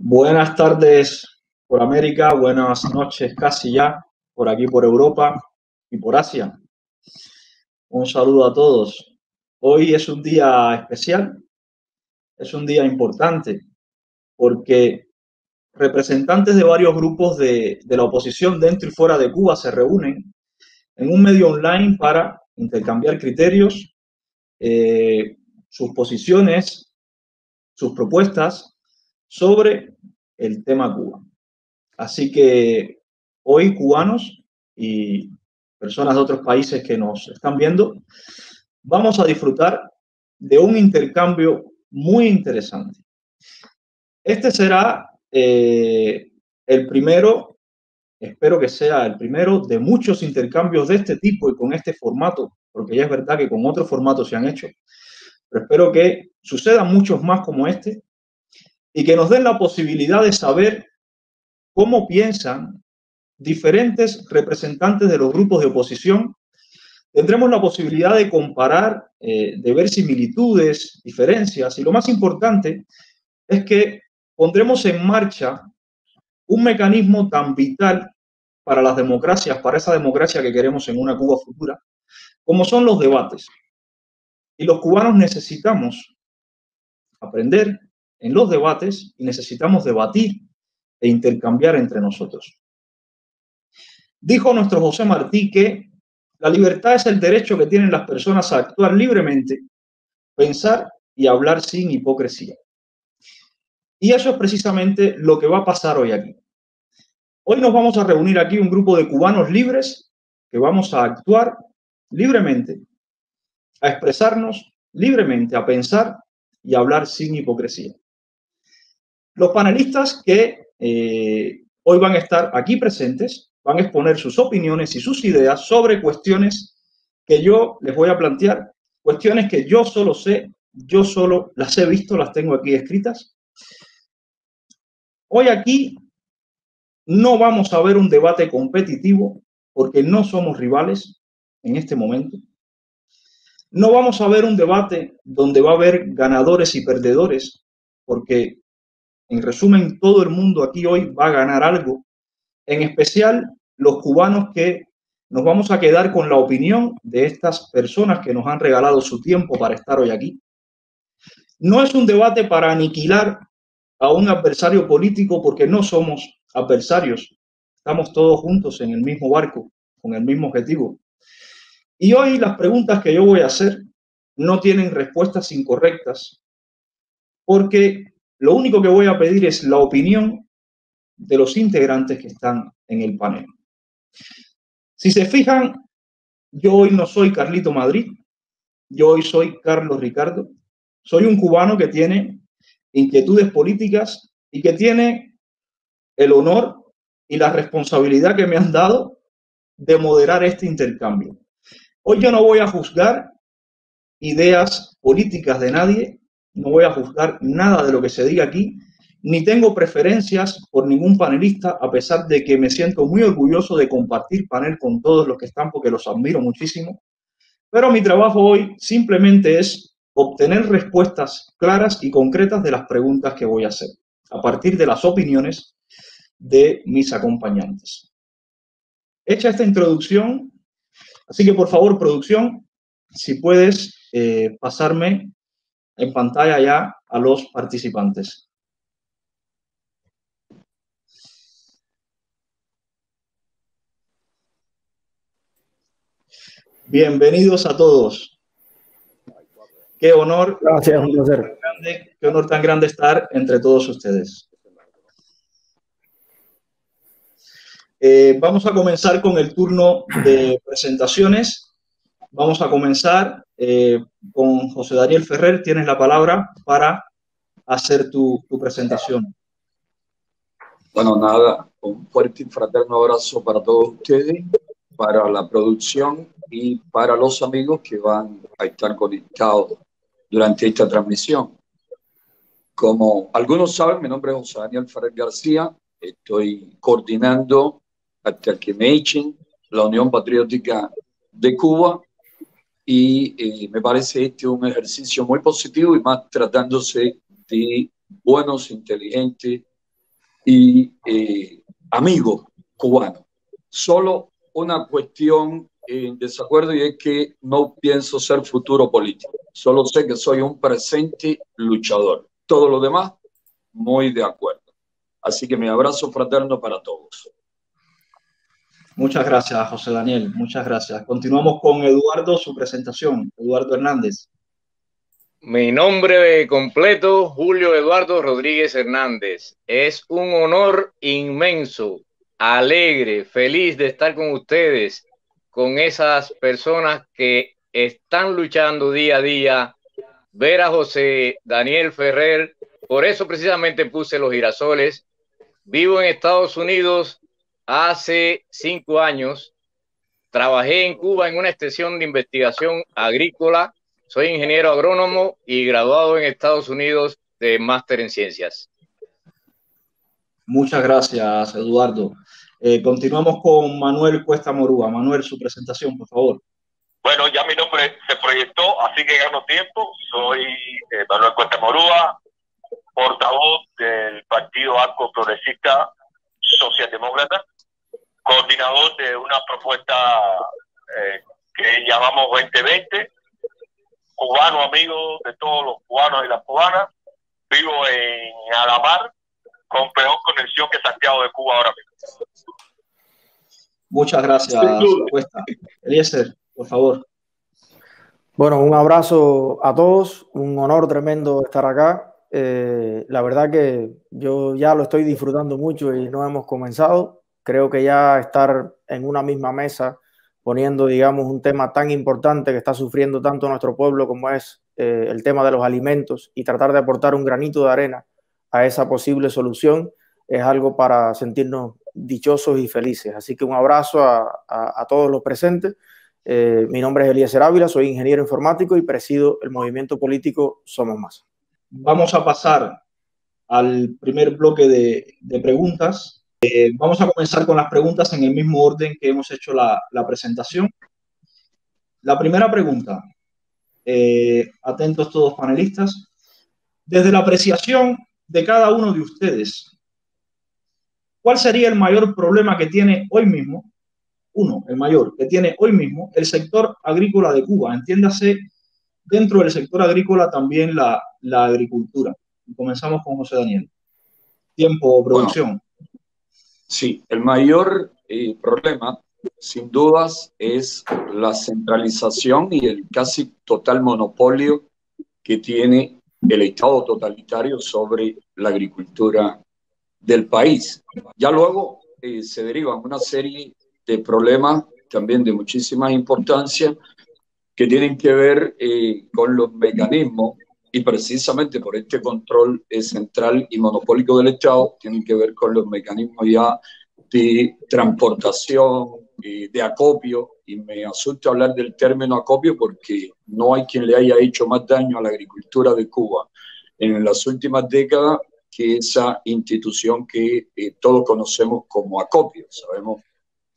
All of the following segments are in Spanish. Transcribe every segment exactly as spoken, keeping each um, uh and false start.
Buenas tardes por América, buenas noches casi ya, por aquí por Europa y por Asia. Un saludo a todos. Hoy es un día especial, es un día importante, porque representantes de varios grupos de, de la oposición dentro y fuera de Cuba se reúnen en un medio online para intercambiar criterios, eh, sus posiciones, sus propuestas sobre el tema Cuba. Así que hoy cubanos y personas de otros países que nos están viendo, vamos a disfrutar de un intercambio muy interesante. Este será eh, el primero, espero que sea el primero de muchos intercambios de este tipo y con este formato, porque ya es verdad que con otros formatos se han hecho, pero espero que sucedan muchos más como este, y que nos den la posibilidad de saber cómo piensan diferentes representantes de los grupos de oposición. Tendremos la posibilidad de comparar, eh, de ver similitudes, diferencias, y lo más importante es que pondremos en marcha un mecanismo tan vital para las democracias, para esa democracia que queremos en una Cuba futura, como son los debates. Y los cubanos necesitamos aprender en los debates y necesitamos debatir e intercambiar entre nosotros. Dijo nuestro José Martí que la libertad es el derecho que tienen las personas a actuar libremente, pensar y hablar sin hipocresía. Y eso es precisamente lo que va a pasar hoy aquí. Hoy nos vamos a reunir aquí un grupo de cubanos libres que vamos a actuar libremente, a expresarnos libremente, a pensar y hablar sin hipocresía. Los panelistas que eh, hoy van a estar aquí presentes van a exponer sus opiniones y sus ideas sobre cuestiones que yo les voy a plantear, cuestiones que yo solo sé, yo solo las he visto, las tengo aquí escritas. Hoy aquí no vamos a ver un debate competitivo porque no somos rivales en este momento. No vamos a ver un debate donde va a haber ganadores y perdedores, porque en resumen todo el mundo aquí hoy va a ganar algo, en especial los cubanos que nos vamos a quedar con la opinión de estas personas que nos han regalado su tiempo para estar hoy aquí. No es un debate para aniquilar a un adversario político porque no somos adversarios, estamos todos juntos en el mismo barco, con el mismo objetivo. Y hoy las preguntas que yo voy a hacer no tienen respuestas incorrectas, porque lo único que voy a pedir es la opinión de los integrantes que están en el panel. Si se fijan, yo hoy no soy Carlito Madrid, yo hoy soy Carlos Ricardo. Soy un cubano que tiene inquietudes políticas y que tiene el honor y la responsabilidad que me han dado de moderar este intercambio. Hoy yo no voy a juzgar ideas políticas de nadie, no voy a juzgar nada de lo que se diga aquí, ni tengo preferencias por ningún panelista, a pesar de que me siento muy orgulloso de compartir panel con todos los que están porque los admiro muchísimo. Pero mi trabajo hoy simplemente es obtener respuestas claras y concretas de las preguntas que voy a hacer, a partir de las opiniones de mis acompañantes. Hecha esta introducción, así que, por favor, producción, si puedes eh, pasarme en pantalla ya a los participantes. Bienvenidos a todos. Qué honor, gracias, un placer. Grande, qué honor tan grande estar entre todos ustedes. Eh, vamos a comenzar con el turno de presentaciones. Vamos a comenzar eh, con José Daniel Ferrer. Tienes la palabra para hacer tu, tu presentación. Bueno, nada, un fuerte y fraterno abrazo para todos ustedes, para la producción y para los amigos que van a estar conectados durante esta transmisión. Como algunos saben, mi nombre es José Daniel Ferrer García. Estoy coordinando, hasta que me echen, la Unión Patriótica de Cuba, y eh, me parece este un ejercicio muy positivo, y más tratándose de buenos, inteligentes y eh, amigo cubano. Solo una cuestión en desacuerdo, y es que no pienso ser futuro político. Solo sé que soy un presente luchador. Todo lo demás, muy de acuerdo. Así que mi abrazo fraterno para todos. Muchas gracias, José Daniel. Muchas gracias. Continuamos con Eduardo, su presentación. Eduardo Hernández. Mi nombre completo, Julio Eduardo Rodríguez Hernández. Es un honor inmenso, alegre, feliz de estar con ustedes, con esas personas que están luchando día a día. Ver a José Daniel Ferrer, por eso precisamente puse los girasoles. Vivo en Estados Unidos hace cinco años. Trabajé en Cuba en una extensión de investigación agrícola. Soy ingeniero agrónomo y graduado en Estados Unidos de máster en ciencias. Muchas gracias, Eduardo. Eh, continuamos con Manuel Cuesta Morúa. Manuel, su presentación, por favor. Bueno, ya mi nombre se proyectó, así que gano tiempo. Soy eh, Manuel Cuesta Morúa, portavoz del Partido Arco Progresista Socialdemócrata, coordinador de una propuesta eh, que llamamos veinte veinte, cubano amigo de todos los cubanos y las cubanas, vivo en Alamar, con peor conexión que Santiago de Cuba ahora mismo. Muchas gracias, Cuesta. Eliecer, por favor. Bueno, un abrazo a todos, un honor tremendo estar acá. Eh, la verdad que yo ya lo estoy disfrutando mucho y no hemos comenzado. Creo que ya estar en una misma mesa poniendo, digamos, un tema tan importante que está sufriendo tanto nuestro pueblo como es eh, el tema de los alimentos, y tratar de aportar un granito de arena a esa posible solución es algo para sentirnos dichosos y felices. Así que un abrazo a, a, a todos los presentes. Eh, mi nombre es Eliecer Ávila, soy ingeniero informático y presido el movimiento político Somos Más. Vamos a pasar al primer bloque de, de preguntas. Eh, vamos a comenzar con las preguntas en el mismo orden que hemos hecho la, la presentación. La primera pregunta, eh, atentos todos panelistas, desde la apreciación de cada uno de ustedes, ¿cuál sería el mayor problema que tiene hoy mismo, uno, el mayor, que tiene hoy mismo el sector agrícola de Cuba? Entiéndase, dentro del sector agrícola también la, la agricultura. Y comenzamos con José Daniel. Tiempo, producción. Bueno, sí, el mayor eh, problema, sin dudas, es la centralización y el casi total monopolio que tiene el Estado totalitario sobre la agricultura del país. Ya luego eh, se derivan una serie de problemas también de muchísima importancia, que tienen que ver eh, con los mecanismos, y precisamente por este control eh, central y monopólico del Estado, tienen que ver con los mecanismos ya de transportación, eh, de acopio, y me asusta hablar del término acopio porque no hay quien le haya hecho más daño a la agricultura de Cuba en las últimas décadas que esa institución que eh, todos conocemos como acopio. Sabemos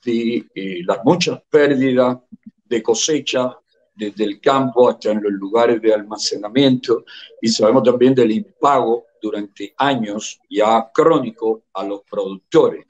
de eh, las muchas pérdidas de cosecha, desde el campo hasta en los lugares de almacenamiento, y sabemos también del impago durante años ya crónico a los productores.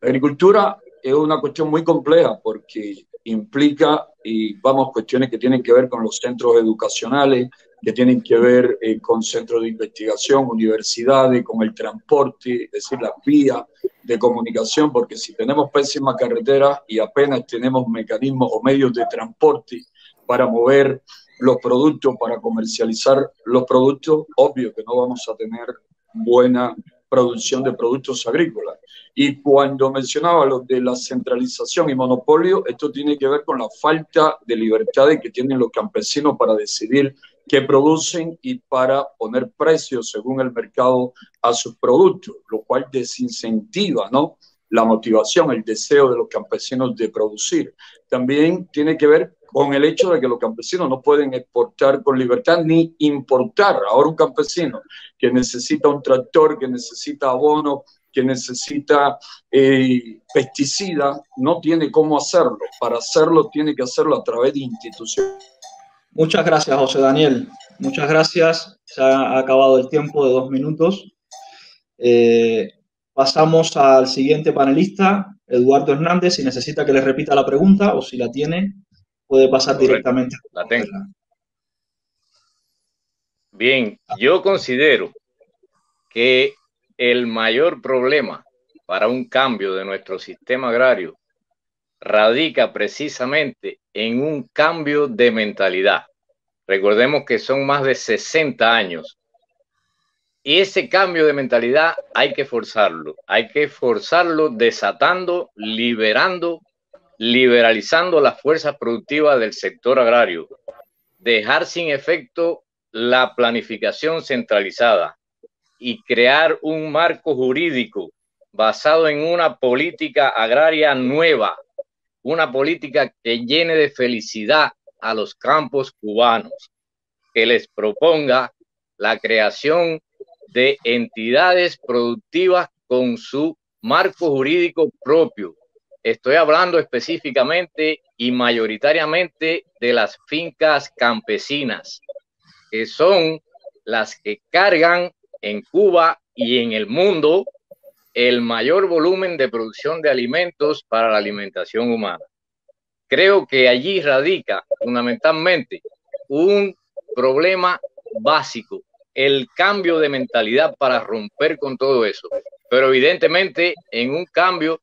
La agricultura es una cuestión muy compleja porque implica, y vamos, cuestiones que tienen que ver con los centros educacionales, que tienen que ver eh, con centros de investigación, universidades, con el transporte, es decir, las vías de comunicación, porque si tenemos pésimas carreteras y apenas tenemos mecanismos o medios de transporte para mover los productos, para comercializar los productos, obvio que no vamos a tener buena producción de productos agrícolas. Y cuando mencionaba lo de la centralización y monopolio, esto tiene que ver con la falta de libertades que tienen los campesinos para decidir qué producen y para poner precios según el mercado a sus productos, lo cual desincentiva, ¿no?, la motivación, el deseo de los campesinos de producir. También tiene que ver con el hecho de que los campesinos no pueden exportar con libertad ni importar. Ahora un campesino que necesita un tractor, que necesita abono, que necesita eh, pesticida, no tiene cómo hacerlo. Para hacerlo tiene que hacerlo a través de instituciones. Muchas gracias, José Daniel. Muchas gracias. Se ha acabado el tiempo de dos minutos. Eh, Pasamos al siguiente panelista, Eduardo Hernández. Si necesita que le repita la pregunta o si la tiene, puede pasar Correcto. Directamente. La tengo. Bien, yo considero que el mayor problema para un cambio de nuestro sistema agrario radica precisamente en un cambio de mentalidad. Recordemos que son más de sesenta años. Y ese cambio de mentalidad hay que forzarlo, hay que forzarlo desatando, liberando, liberalizando las fuerzas productivas del sector agrario, dejar sin efecto la planificación centralizada y crear un marco jurídico basado en una política agraria nueva, una política que llene de felicidad a los campos cubanos, que les proponga la creación de entidades productivas con su marco jurídico propio. Estoy hablando específicamente y mayoritariamente de las fincas campesinas, que son las que cargan en Cuba y en el mundo el mayor volumen de producción de alimentos para la alimentación humana. Creo que allí radica fundamentalmente un problema básico, el cambio de mentalidad para romper con todo eso. Pero evidentemente en un cambio,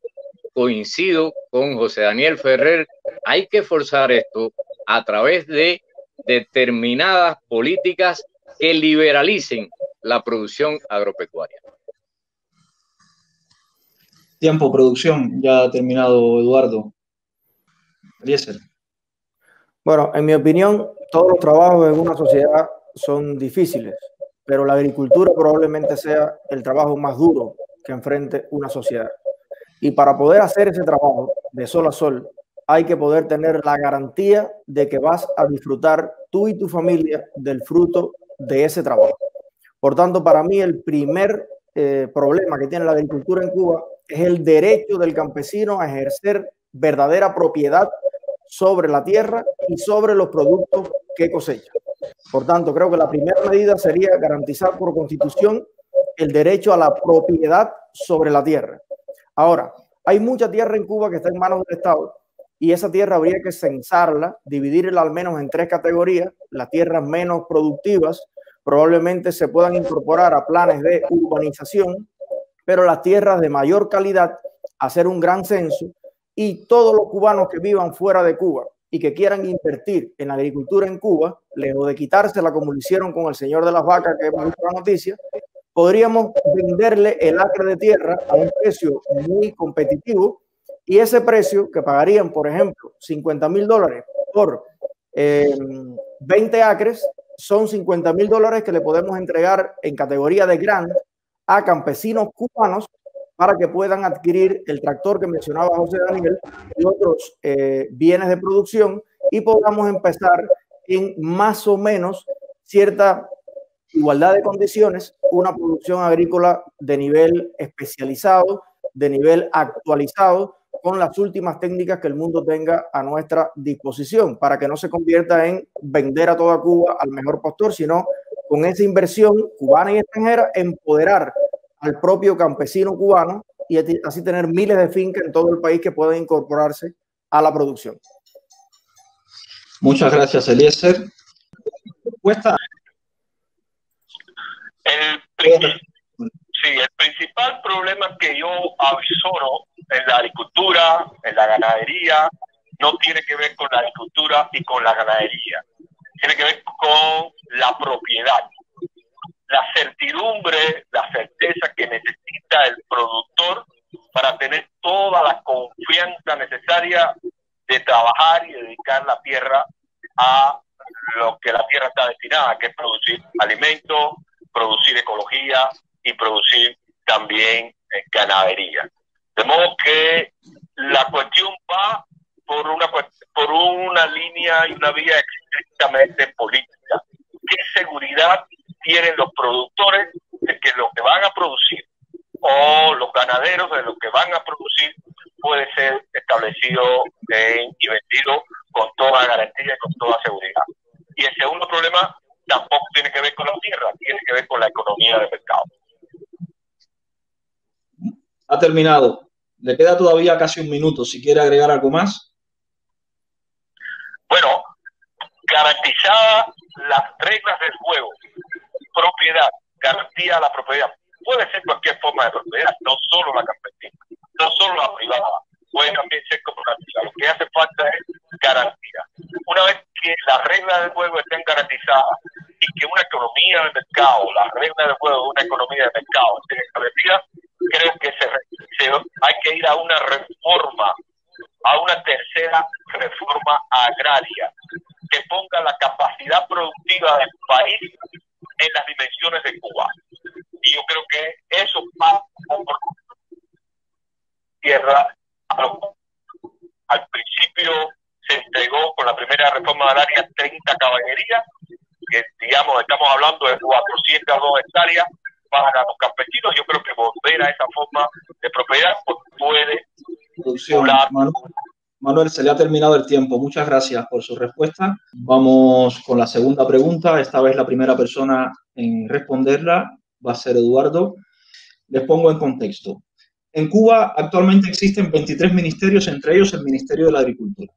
coincido con José Daniel Ferrer, hay que forzar esto a través de determinadas políticas que liberalicen la producción agropecuaria. Tiempo, producción. Ya ha terminado, Eduardo. Eliecer. Bueno, en mi opinión, todos los trabajos en una sociedad son difíciles, pero la agricultura probablemente sea el trabajo más duro que enfrente una sociedad. Y para poder hacer ese trabajo de sol a sol, hay que poder tener la garantía de que vas a disfrutar tú y tu familia del fruto de ese trabajo. Por tanto, para mí el primer eh, problema que tiene la agricultura en Cuba es el derecho del campesino a ejercer verdadera propiedad sobre la tierra y sobre los productos que cosecha. Por tanto, creo que la primera medida sería garantizar por constitución el derecho a la propiedad sobre la tierra. Ahora, hay mucha tierra en Cuba que está en manos del Estado y esa tierra habría que censarla, dividirla al menos en tres categorías. Las tierras menos productivas probablemente se puedan incorporar a planes de urbanización, pero las tierras de mayor calidad, hacer un gran censo, y todos los cubanos que vivan fuera de Cuba y que quieran invertir en la agricultura en Cuba, lejos de quitársela como lo hicieron con el señor de las vacas que hemos visto la noticia, podríamos venderle el acre de tierra a un precio muy competitivo y ese precio que pagarían, por ejemplo, cincuenta mil dólares por eh, veinte acres, son cincuenta mil dólares que le podemos entregar en categoría de grant a campesinos cubanos para que puedan adquirir el tractor que mencionaba José Daniel y otros eh, bienes de producción y podamos empezar en más o menos cierta igualdad de condiciones, una producción agrícola de nivel especializado, de nivel actualizado, con las últimas técnicas que el mundo tenga a nuestra disposición, para que no se convierta en vender a toda Cuba al mejor postor, sino con esa inversión cubana y extranjera, empoderar al propio campesino cubano y así tener miles de fincas en todo el país que pueden incorporarse a la producción. Muchas gracias, Eliecer. Cuesta. El, sí, el principal problema que yo avisoro en la agricultura, en la ganadería, no tiene que ver con la agricultura y con la ganadería. Tiene que ver con la propiedad. La certidumbre, la certeza que necesita el productor para tener toda la confianza necesaria de trabajar y dedicar la tierra a lo que la tierra está destinada, que es producir alimentos, producir ecología y producir también ganadería. De modo que la cuestión va por una, por una línea y una vía estrictamente política. ¿Qué seguridad tienen los productores de que lo que van a producir o los ganaderos de lo que van a producir puede ser establecido en, y vendido con toda garantía y con toda seguridad? Y el segundo problema tampoco tiene que ver con la tierra, tiene que ver con la economía de mercado. ha terminado. Le queda todavía casi un minuto, si quiere agregar algo más. Bueno, garantizadas las reglas del juego, propiedad, garantía a la propiedad. Puede ser cualquier forma de propiedad, no solo la campesina, no solo la privada, puede también ser cooperativa. Lo que hace falta es garantía. Una vez que las reglas del juego estén garantizadas y que una economía de mercado, las reglas del juego de una economía de mercado estén establecidas, creo que se, se, hay que ir a una reforma, a una tercera reforma agraria que ponga la capacidad productiva del país en las dimensiones de Cuba. Y yo creo que eso pasa por tierra. Al principio se entregó con la primera reforma agraria treinta caballerías, que digamos estamos hablando de cuatrocientas dos hectáreas para los campesinos. Yo creo que volver a esa forma de propiedad pues puede... Manuel, Manuel, se le ha terminado el tiempo. Muchas gracias por su respuesta. Vamos con la segunda pregunta. Esta vez la primera persona en responderla va a ser Eduardo. Les pongo en contexto. En Cuba actualmente existen veintitrés ministerios, entre ellos el Ministerio de la Agricultura.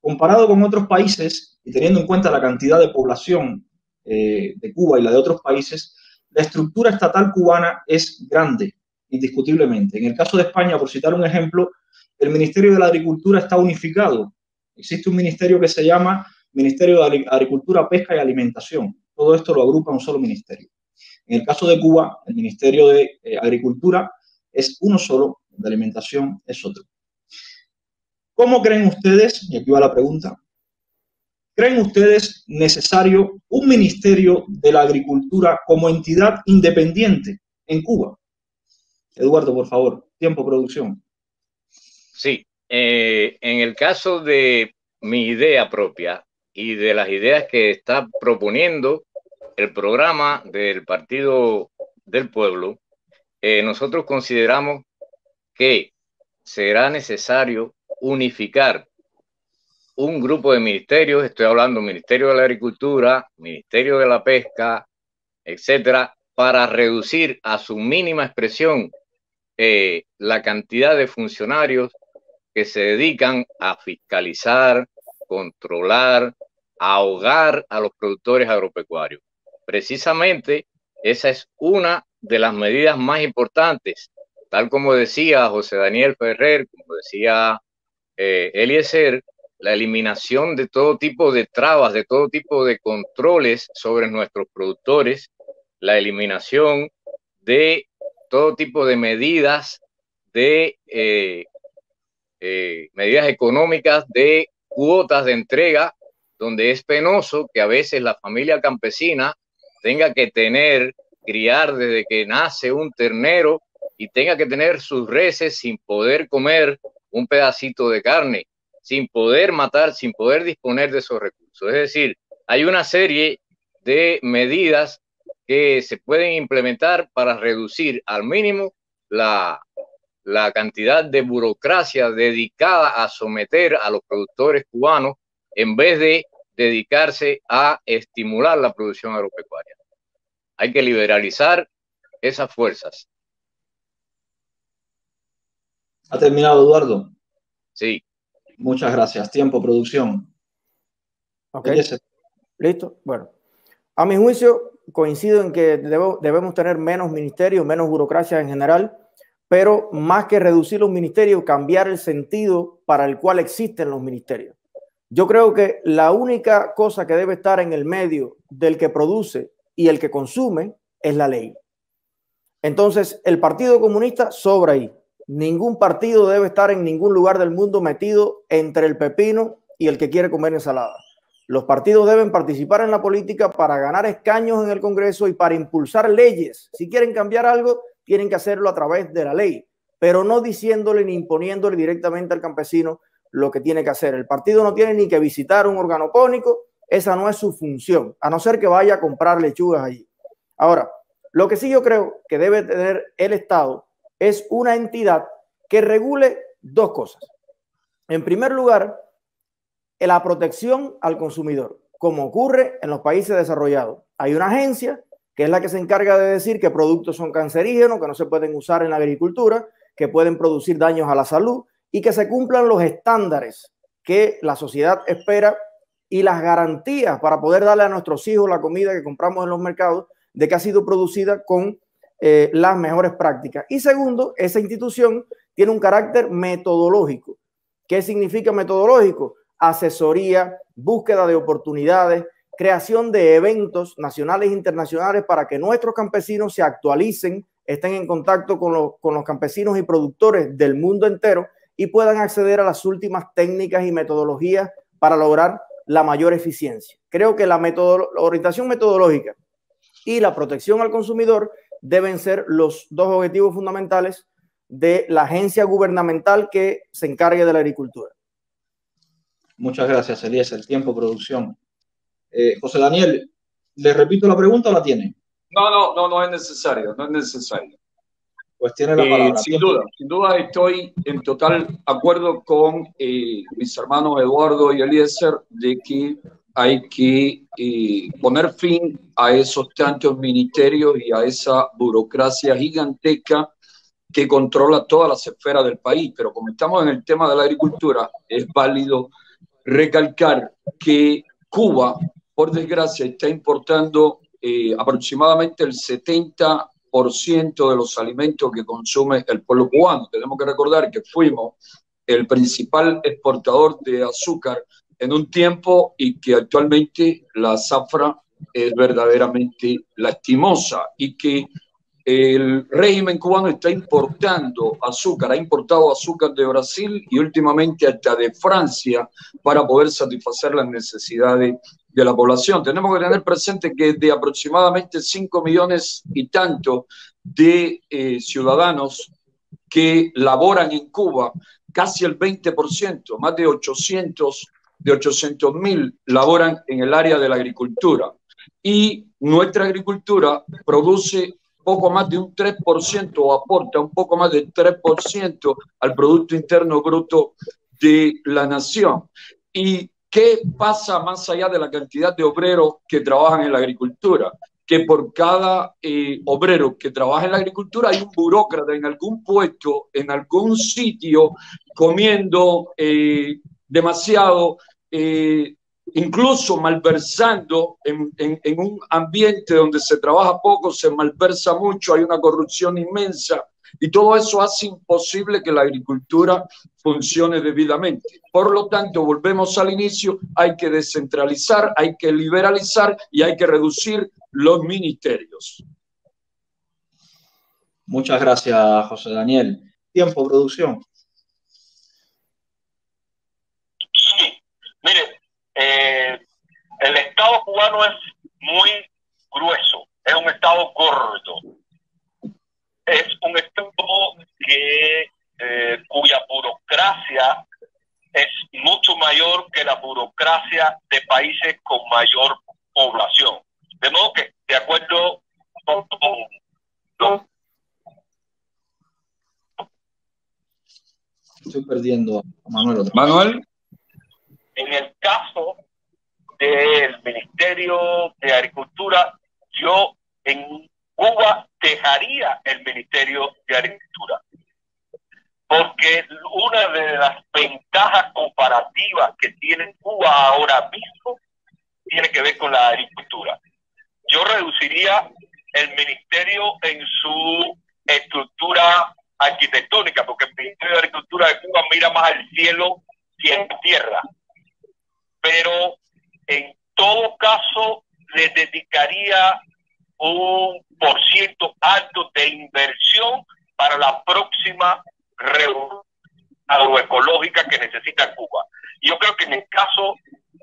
Comparado con otros países, y teniendo en cuenta la cantidad de población eh, de Cuba y la de otros países, la estructura estatal cubana es grande, indiscutiblemente. En el caso de España, por citar un ejemplo, el Ministerio de la Agricultura está unificado. Existe un ministerio que se llama Ministerio de Agricultura, Pesca y Alimentación. Todo esto lo agrupa un solo ministerio. En el caso de Cuba, el Ministerio de eh, Agricultura es uno solo, el de Alimentación es otro. ¿Cómo creen ustedes, y aquí va la pregunta, creen ustedes necesario un Ministerio de la Agricultura como entidad independiente en Cuba? Eduardo, por favor, tiempo producción. Sí, eh, en el caso de mi idea propia y de las ideas que está proponiendo el programa del Partido del Pueblo, Eh, nosotros consideramos que será necesario unificar un grupo de ministerios, estoy hablando Ministerio de la Agricultura, Ministerio de la Pesca, etcétera, para reducir a su mínima expresión eh, la cantidad de funcionarios que se dedican a fiscalizar, controlar, a ahogar a los productores agropecuarios. Precisamente esa es una de las medidas más importantes, tal como decía José Daniel Ferrer, como decía eh, Eliecer, la eliminación de todo tipo de trabas, de todo tipo de controles sobre nuestros productores, la eliminación de todo tipo de medidas, de eh, eh, medidas económicas, de cuotas de entrega, donde es penoso que a veces la familia campesina tenga que tener... criar desde que nace un ternero y tenga que tener sus reses sin poder comer un pedacito de carne, sin poder matar, sin poder disponer de esos recursos. Es decir, hay una serie de medidas que se pueden implementar para reducir al mínimo la, la cantidad de burocracia dedicada a someter a los productores cubanos en vez de dedicarse a estimular la producción agropecuaria. Hay que liberalizar esas fuerzas. ¿Ha terminado, Eduardo? Sí. Muchas gracias. Tiempo, producción. Ok. Listo. Bueno, a mi juicio coincido en que debo, debemos tener menos ministerios, menos burocracia en general, pero más que reducir los ministerios, cambiar el sentido para el cual existen los ministerios. Yo creo que la única cosa que debe estar en el medio del que produce y el que consume es la ley. Entonces, el Partido Comunista sobra ahí. Ningún partido debe estar en ningún lugar del mundo metido entre el pepino y el que quiere comer ensalada. Los partidos deben participar en la política para ganar escaños en el Congreso y para impulsar leyes. Si quieren cambiar algo, tienen que hacerlo a través de la ley, pero no diciéndole ni imponiéndole directamente al campesino lo que tiene que hacer. El partido no tiene ni que visitar un organopónico. Esa no es su función, a no ser que vaya a comprar lechugas allí. Ahora, lo que sí yo creo que debe tener el Estado es una entidad que regule dos cosas. En primer lugar, la protección al consumidor, como ocurre en los países desarrollados. Hay una agencia que es la que se encarga de decir qué productos son cancerígenos, que no se pueden usar en la agricultura, que pueden producir daños a la salud y que se cumplan los estándares que la sociedad espera y las garantías para poder darle a nuestros hijos la comida que compramos en los mercados de que ha sido producida con eh, las mejores prácticas. Y segundo, esa institución tiene un carácter metodológico. ¿Qué significa metodológico? Asesoría, búsqueda de oportunidades, creación de eventos nacionales e internacionales para que nuestros campesinos se actualicen, estén en contacto con los, con los campesinos y productores del mundo entero y puedan acceder a las últimas técnicas y metodologías para lograr la mayor eficiencia. Creo que la, metodo, la orientación metodológica y la protección al consumidor deben ser los dos objetivos fundamentales de la agencia gubernamental que se encargue de la agricultura. Muchas gracias, Elías. El tiempo, producción. Eh, José Daniel, ¿le repito la pregunta o la tiene? No, no, no, no es necesario, no es necesario. Pues tiene la palabra. Eh, sin duda, sin duda estoy en total acuerdo con eh, mis hermanos Eduardo y Eliezer de que hay que eh, poner fin a esos tantos ministerios y a esa burocracia gigantesca que controla todas las esferas del país. Pero como estamos en el tema de la agricultura, es válido recalcar que Cuba, por desgracia, está importando eh, aproximadamente el setenta por ciento de los alimentos que consume el pueblo cubano. Tenemos que recordar que fuimos el principal exportador de azúcar en un tiempo y que actualmente la zafra es verdaderamente lastimosa y que el régimen cubano está importando azúcar, ha importado azúcar de Brasil y últimamente hasta de Francia para poder satisfacer las necesidades de la población. Tenemos que tener presente que de aproximadamente cinco millones y tanto de eh, ciudadanos que laboran en Cuba, casi el veinte por ciento, más de ochocientos mil laboran en el área de la agricultura. Y nuestra agricultura produce poco más de un tres por ciento o aporta un poco más del tres por ciento al Producto Interno Bruto de la nación. Y ¿qué pasa más allá de la cantidad de obreros que trabajan en la agricultura? Que por cada eh, obrero que trabaja en la agricultura hay un burócrata en algún puesto, en algún sitio, comiendo eh, demasiado, eh, incluso malversando en, en, en un ambiente donde se trabaja poco, se malversa mucho, hay una corrupción inmensa. Y todo eso hace imposible que la agricultura funcione debidamente. Por lo tanto, volvemos al inicio, hay que descentralizar, hay que liberalizar y hay que reducir los ministerios. Muchas gracias, José Daniel. Tiempo, producción. Sí, mire, eh, el Estado cubano es muy grueso, es un Estado gordo. Es un Estado que, eh, cuya burocracia es mucho mayor que la burocracia de países con mayor población. De modo que, de acuerdo con... ¿no? Estoy perdiendo a Manuel. Otra Manuel. En el caso del Ministerio de Agricultura, yo en Cuba dejaría el Ministerio de Agricultura, porque una de las ventajas comparativas que tiene Cuba ahora mismo tiene que ver con la agricultura. Yo reduciría el ministerio en su estructura arquitectónica, porque el Ministerio de Agricultura de Cuba mira más al cielo que a la tierra, pero en todo caso le dedicaría un por ciento alto de inversión para la próxima revolución agroecológica que necesita Cuba. Yo creo que en el caso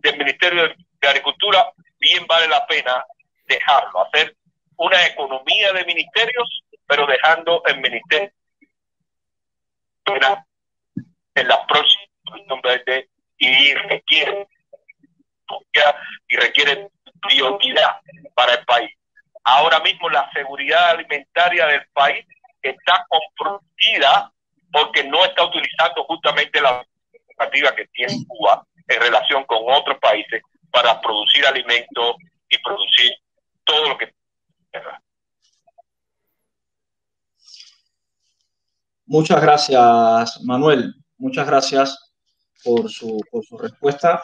del Ministerio de Agricultura bien vale la pena dejarlo, hacer una economía de ministerios, pero dejando el ministerio en la próxima y requiere y requiere prioridad para el país. Ahora mismo la seguridad alimentaria del país está comprometida porque no está utilizando justamente la alternativa que tiene Cuba en relación con otros países para producir alimentos y producir todo lo que... Muchas gracias, Manuel. Muchas gracias por su, por su respuesta.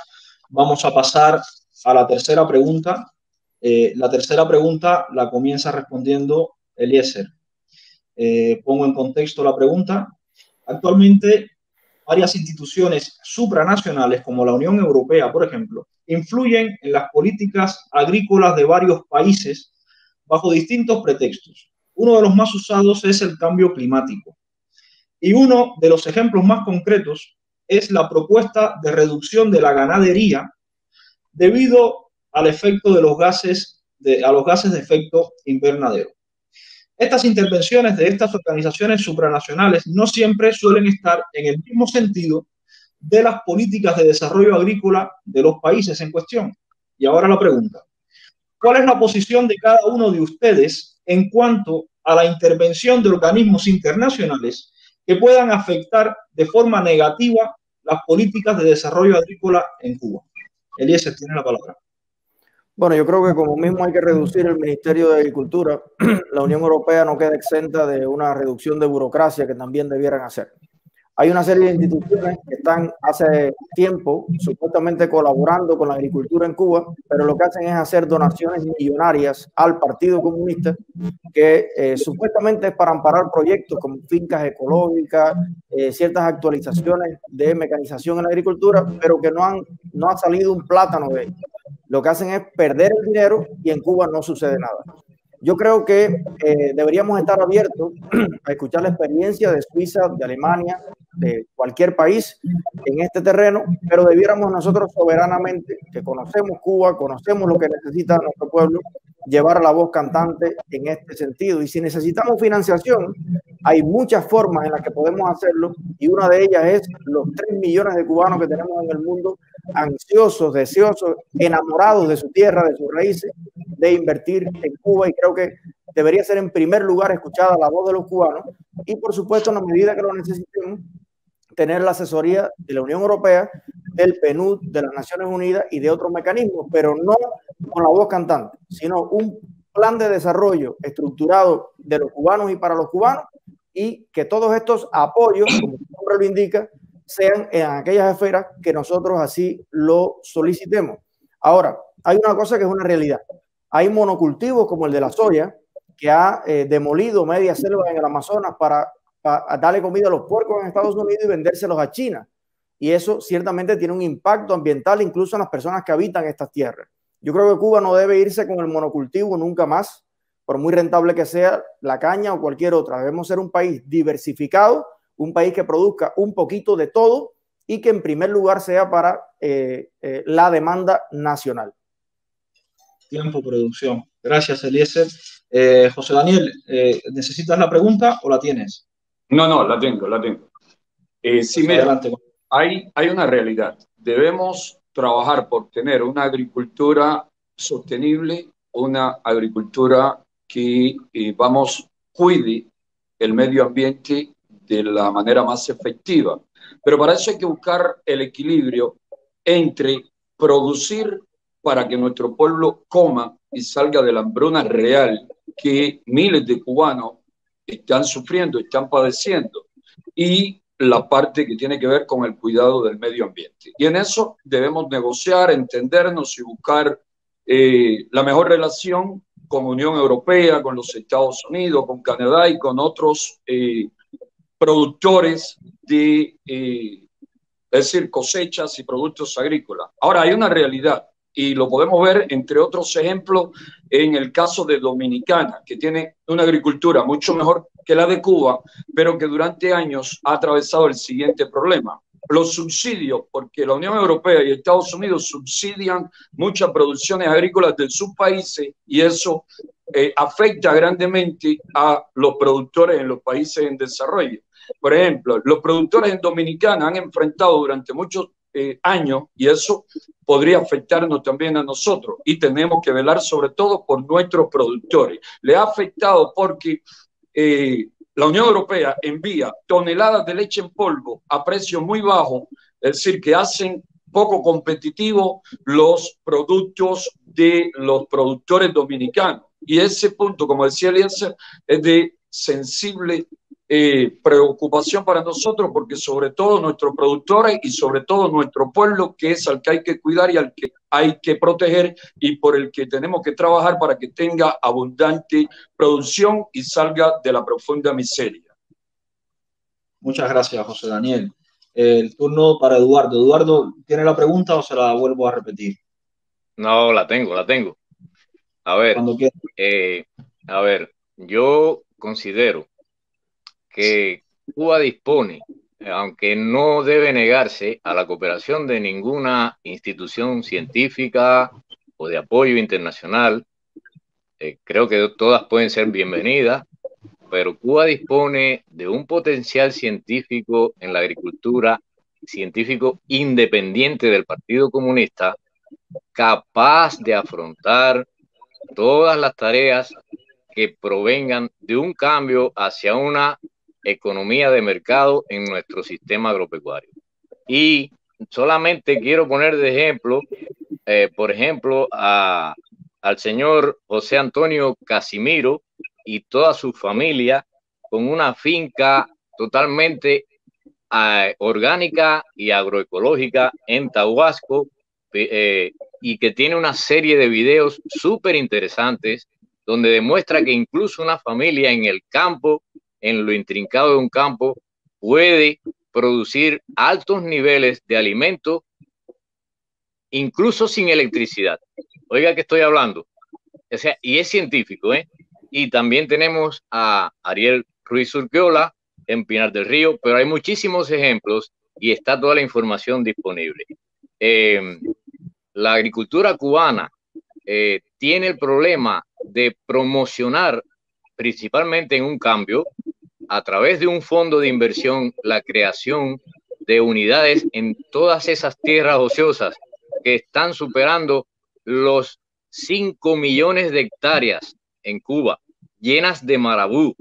Vamos a pasar a la tercera pregunta. Eh, la tercera pregunta la comienza respondiendo Eliecer. Eh, pongo en contexto la pregunta. Actualmente, varias instituciones supranacionales, como la Unión Europea, por ejemplo, influyen en las políticas agrícolas de varios países bajo distintos pretextos. Uno de los más usados es el cambio climático. Y uno de los ejemplos más concretos es la propuesta de reducción de la ganadería debido al efecto de los gases de, a los gases de efecto invernadero. Estas intervenciones de estas organizaciones supranacionales no siempre suelen estar en el mismo sentido de las políticas de desarrollo agrícola de los países en cuestión. Y ahora la pregunta: ¿cuál es la posición de cada uno de ustedes en cuanto a la intervención de organismos internacionales que puedan afectar de forma negativa las políticas de desarrollo agrícola en Cuba? Eliezer tiene la palabra. Bueno, yo creo que como mismo hay que reducir el Ministerio de Agricultura, la Unión Europea no queda exenta de una reducción de burocracia que también debieran hacer. Hay una serie de instituciones que están hace tiempo supuestamente colaborando con la agricultura en Cuba, pero lo que hacen es hacer donaciones millonarias al Partido Comunista, que eh, supuestamente es para amparar proyectos como fincas ecológicas, eh, ciertas actualizaciones de mecanización en la agricultura, pero que no, han, no ha salido un plátano de ellos. Lo que hacen es perder el dinero y en Cuba no sucede nada. Yo creo que eh, deberíamos estar abiertos a escuchar la experiencia de Suiza, de Alemania, de cualquier país en este terreno, pero debiéramos nosotros soberanamente, que conocemos Cuba, conocemos lo que necesita nuestro pueblo, llevar la voz cantante en este sentido. Y si necesitamos financiación, hay muchas formas en las que podemos hacerlo, y una de ellas es los tres millones de cubanos que tenemos en el mundo, ansiosos, deseosos, enamorados de su tierra, de sus raíces, de invertir en Cuba, y creo que debería ser en primer lugar escuchada la voz de los cubanos y, por supuesto, en la medida que lo necesitemos, tener la asesoría de la Unión Europea, del P N U D, de las Naciones Unidas y de otros mecanismos, pero no con la voz cantante, sino un plan de desarrollo estructurado de los cubanos y para los cubanos, y que todos estos apoyos, como su nombre lo indica, sean en aquellas esferas que nosotros así lo solicitemos. Ahora, hay una cosa que es una realidad. Hay monocultivos como el de la soya, que ha eh, demolido media selva en el Amazonas para, para darle comida a los puercos en Estados Unidos y vendérselos a China. Y eso ciertamente tiene un impacto ambiental incluso en las personas que habitan estas tierras. Yo creo que Cuba no debe irse con el monocultivo nunca más, por muy rentable que sea la caña o cualquier otra. Debemos ser un país diversificado, un país que produzca un poquito de todo y que en primer lugar sea para eh, eh, la demanda nacional. Tiempo, producción. Gracias, Eliezer. Eh, José Daniel, eh, ¿necesitas la pregunta o la tienes? No, no, la tengo, la tengo. Eh, sí, mira, hay, hay una realidad. Debemos trabajar por tener una agricultura sostenible, una agricultura que, eh, vamos, cuide el medio ambiente de la manera más efectiva. Pero para eso hay que buscar el equilibrio entre producir para que nuestro pueblo coma y salga de la hambruna real que miles de cubanos están sufriendo, están padeciendo, y la parte que tiene que ver con el cuidado del medio ambiente. Y en eso debemos negociar, entendernos y buscar eh, la mejor relación con Unión Europea, con los Estados Unidos, con Canadá y con otros eh, productores de eh, es decir, cosechas y productos agrícolas. Ahora, hay una realidad, y lo podemos ver, entre otros ejemplos, en el caso de Dominicana, que tiene una agricultura mucho mejor que la de Cuba, pero que durante años ha atravesado el siguiente problema: los subsidios, porque la Unión Europea y Estados Unidos subsidian muchas producciones agrícolas de sus países, y eso eh, afecta grandemente a los productores en los países en desarrollo. Por ejemplo, los productores en Dominicana han enfrentado durante muchos Eh, años, y eso podría afectarnos también a nosotros, y tenemos que velar sobre todo por nuestros productores. Le ha afectado porque eh, la Unión Europea envía toneladas de leche en polvo a precios muy bajos, es decir, que hacen poco competitivos los productos de los productores dominicanos, y ese punto, como decía Eliezer, es de sensible eh, preocupación para nosotros, porque sobre todo nuestros productores y sobre todo nuestro pueblo, que es al que hay que cuidar y al que hay que proteger y por el que tenemos que trabajar para que tenga abundante producción y salga de la profunda miseria. Muchas gracias, José Daniel. El turno para Eduardo. Eduardo, ¿tiene la pregunta o se la vuelvo a repetir? No, la tengo, la tengo. A ver, eh, a ver, yo considero que Cuba dispone, aunque no debe negarse a la cooperación de ninguna institución científica o de apoyo internacional, eh, creo que todas pueden ser bienvenidas, pero Cuba dispone de un potencial científico en la agricultura, científico independiente del Partido Comunista, capaz de afrontar todas las tareas que provengan de un cambio hacia una economía de mercado en nuestro sistema agropecuario. Y solamente quiero poner de ejemplo, eh, por ejemplo, a, al señor José Antonio Casimiro y toda su familia, con una finca totalmente eh, orgánica y agroecológica en Tahuasco, eh, y que tiene una serie de videos súper interesantes donde demuestra que incluso una familia en el campo, en lo intrincado de un campo, puede producir altos niveles de alimento incluso sin electricidad. Oiga que estoy hablando. O sea, y es científico, ¿eh? Y también tenemos a Ariel Ruiz Urquiola en Pinar del Río, pero hay muchísimos ejemplos y está toda la información disponible. Eh, la agricultura cubana eh, tiene el problema de promocionar, principalmente en un cambio, a través de un fondo de inversión, la creación de unidades en todas esas tierras ociosas que están superando los cinco millones de hectáreas en Cuba, llenas de marabú.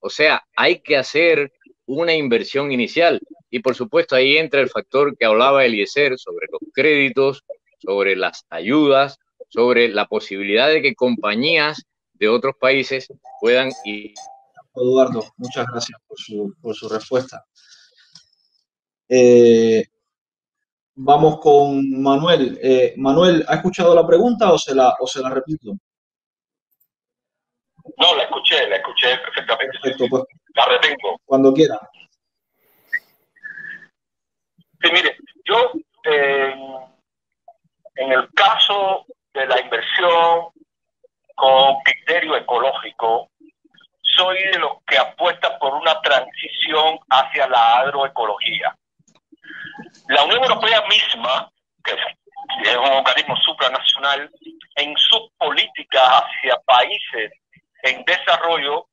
O sea, hay que hacer una inversión inicial. Y por supuesto ahí entra el factor que hablaba Eliecer sobre los créditos, sobre las ayudas, sobre la posibilidad de que compañías de otros países puedan ir. Eduardo, muchas gracias por su, por su respuesta. Eh, vamos con Manuel. Eh, Manuel, ¿ha escuchado la pregunta o se la, o se la repito? No, la escuché, la escuché perfectamente. Perfecto, pues, la retengo. Cuando quiera. Sí, mire, yo eh, en el caso de la inversión con criterio ecológico, soy de los que apuesta por una transición hacia la agroecología. La Unión Europea misma, que es un organismo supranacional, en sus políticas hacia países en desarrollo,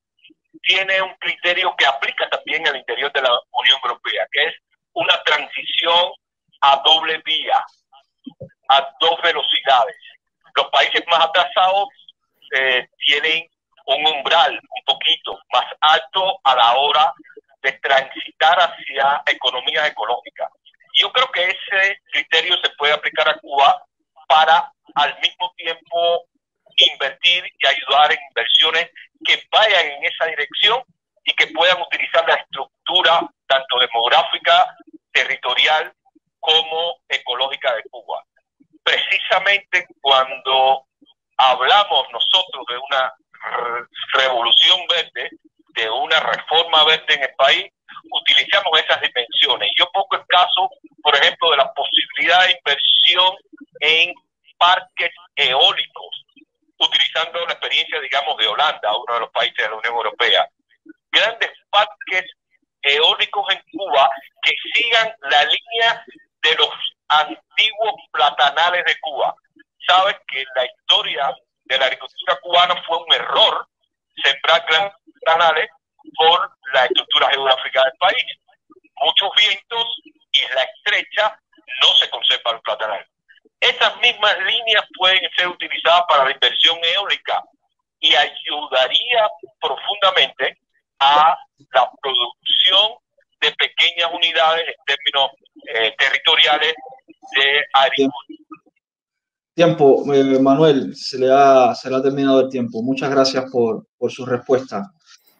tiene un criterio que aplica también al interior de la Unión Europea, que es una transición a doble vía, a dos velocidades. Los países más atrasados eh, tienen un umbral un poquito más alto a la hora de transitar hacia economías ecológicas. Yo creo que ese criterio se puede aplicar a Cuba para al mismo tiempo invertir y ayudar en inversiones que vayan en esa dirección y que puedan utilizar la estructura tanto demográfica, territorial como ecológica de Cuba. Precisamente cuando hablamos nosotros de una revolución verde, de una reforma verde en el país, utilizamos esas dimensiones. Yo pongo el caso, por ejemplo, de la posibilidad de inversión en parques eólicos, utilizando la experiencia, digamos, de Holanda, uno de los países de la Unión Europea. Grandes parques eólicos en Cuba que sigan la línea de los antiguos platanales de Cuba. Sabes que la historia de la agricultura cubana fue un error sembrar grandes platanales por la estructura geográfica del país. Muchos vientos y la estrecha, no se conserva el platanal. Esas mismas líneas pueden ser utilizadas para la inversión eólica y ayudaría profundamente a la producción de pequeñas unidades en términos eh, territoriales de agricultura. Tiempo, eh, Manuel, se le, ha, se le ha terminado el tiempo. Muchas gracias por, por su respuesta.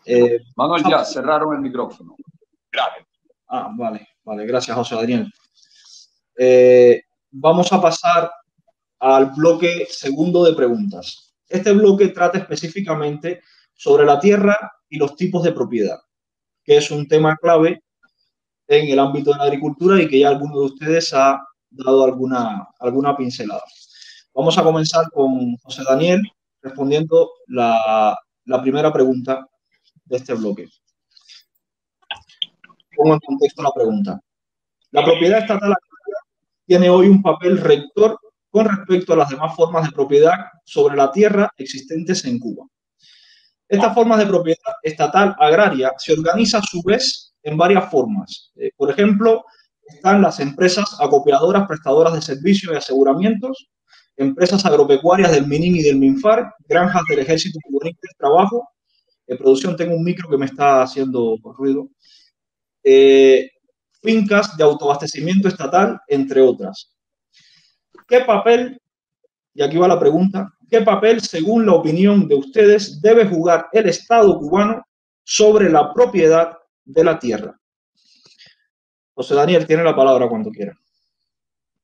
Eh, Manuel, ya cerraron el micrófono. Gracias. Ah, vale, vale. Gracias, José Adrián. Eh, vamos a pasar al bloque segundo de preguntas. Este bloque trata específicamente sobre la tierra y los tipos de propiedad, que es un tema clave en el ámbito de la agricultura y que ya alguno de ustedes ha dado alguna, alguna pincelada. Vamos a comenzar con José Daniel respondiendo la, la primera pregunta de este bloque. Pongo en contexto la pregunta. La propiedad estatal tiene hoy un papel rector con respecto a las demás formas de propiedad sobre la tierra existentes en Cuba. Esta forma de propiedad estatal agraria se organiza a su vez en varias formas. Eh, por ejemplo, están las empresas acopiadoras, prestadoras de servicios y aseguramientos, empresas agropecuarias del MININ y del MINFAR, granjas del Ejército Cubanista del Trabajo. En producción, tengo un micro que me está haciendo ruido. Eh, fincas de autoabastecimiento estatal, entre otras. ¿Qué papel, y aquí va la pregunta, qué papel, según la opinión de ustedes, debe jugar el Estado cubano sobre la propiedad de la tierra? José Daniel tiene la palabra cuando quiera.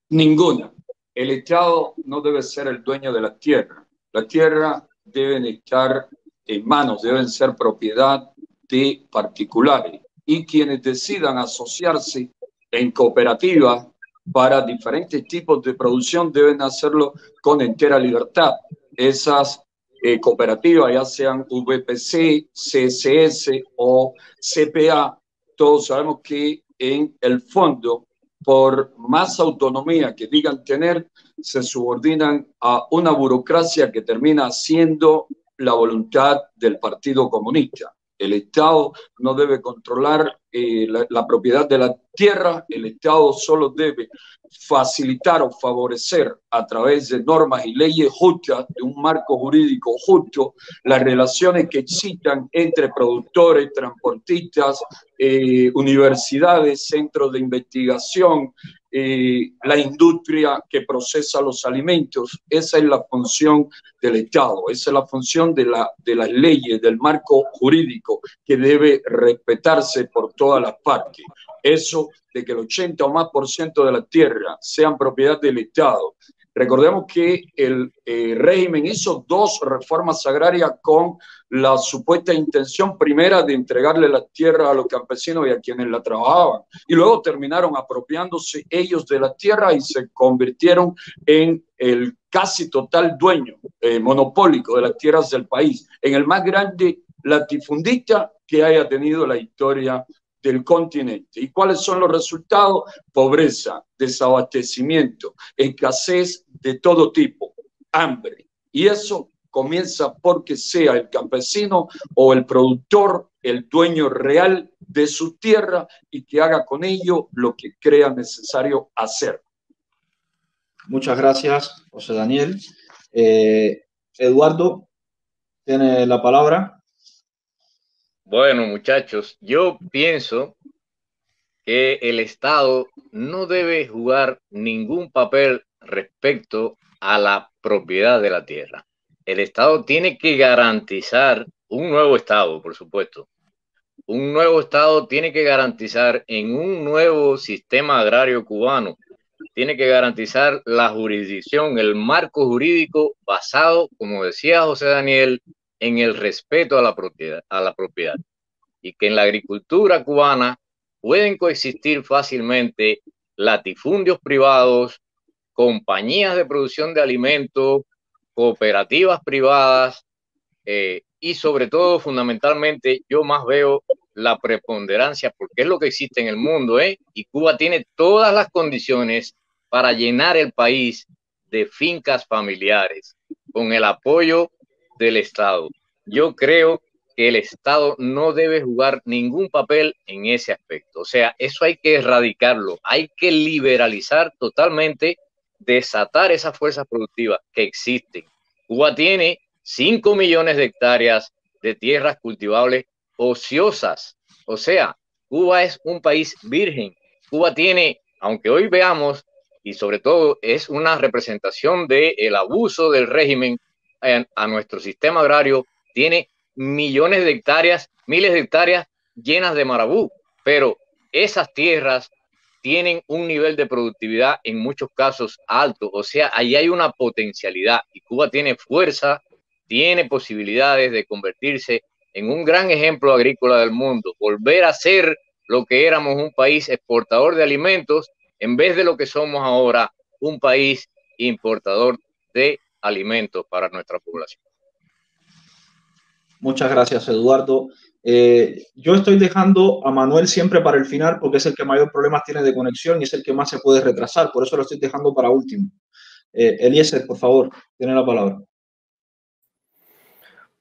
Ninguna. El Estado no debe ser el dueño de la tierra. La tierra deben estar en manos, deben ser propiedad de particulares. Y quienes decidan asociarse en cooperativas para diferentes tipos de producción deben hacerlo con entera libertad. Esas eh, cooperativas, ya sean V P C, C S S o C P A, todos sabemos que en el fondo, por más autonomía que digan tener, se subordinan a una burocracia que termina siendo la voluntad del Partido Comunista. El Estado no debe controlar eh, la, la propiedad de la tierra. El Estado solo debe facilitar o favorecer a través de normas y leyes justas, de un marco jurídico justo, las relaciones que existan entre productores, transportistas, eh, universidades, centros de investigación, eh, la industria que procesa los alimentos. Esa es la función del Estado, esa es la función de, la, de las leyes, del marco jurídico que debe respetarse por todas las partes. Eso de que el ochenta o más por ciento de la tierra sean propiedad del Estado. Recordemos que el eh, régimen hizo dos reformas agrarias con la supuesta intención primera de entregarle la tierra a los campesinos y a quienes la trabajaban. Y luego terminaron apropiándose ellos de la tierra y se convirtieron en el casi total dueño eh, monopólico de las tierras del país, en el más grande latifundista que haya tenido la historia del continente. ¿Y cuáles son los resultados? Pobreza, desabastecimiento, escasez de todo tipo, hambre. Y eso comienza porque sea el campesino o el productor el dueño real de su tierra y que haga con ello lo que crea necesario hacer. Muchas gracias, José Daniel. Eh, Eduardo, tiene la palabra. Bueno, muchachos, yo pienso que el Estado no debe jugar ningún papel respecto a la propiedad de la tierra. El Estado tiene que garantizar un nuevo Estado, por supuesto. Un nuevo Estado tiene que garantizar en un nuevo sistema agrario cubano. Tiene que garantizar la jurisdicción, el marco jurídico basado, como decía José Daniel, en el respeto a la propiedad, a la propiedad, y que en la agricultura cubana pueden coexistir fácilmente latifundios privados, compañías de producción de alimentos, cooperativas privadas, eh, y sobre todo, fundamentalmente, yo más veo la preponderancia, porque es lo que existe en el mundo, ¿eh? Y Cuba tiene todas las condiciones para llenar el país de fincas familiares, con el apoyo del Estado. Yo creo que el Estado no debe jugar ningún papel en ese aspecto. O sea, eso hay que erradicarlo, hay que liberalizar totalmente, desatar esas fuerzas productivas que existen. Cuba tiene cinco millones de hectáreas de tierras cultivables ociosas. O sea, Cuba es un país virgen. Cuba tiene, aunque hoy veamos, y sobre todo es una representación del abuso del régimen a nuestro sistema agrario, tiene millones de hectáreas, miles de hectáreas llenas de marabú, pero esas tierras tienen un nivel de productividad en muchos casos alto, o sea, ahí hay una potencialidad y Cuba tiene fuerza, tiene posibilidades de convertirse en un gran ejemplo agrícola del mundo, volver a ser lo que éramos, un país exportador de alimentos, en vez de lo que somos ahora, un país importador de alimentos para nuestra población. Muchas gracias, Eduardo. Eh, yo estoy dejando a Manuel siempre para el final porque es el que mayor problemas tiene de conexión y es el que más se puede retrasar, por eso lo estoy dejando para último. Eh, Eliecer, por favor, tiene la palabra.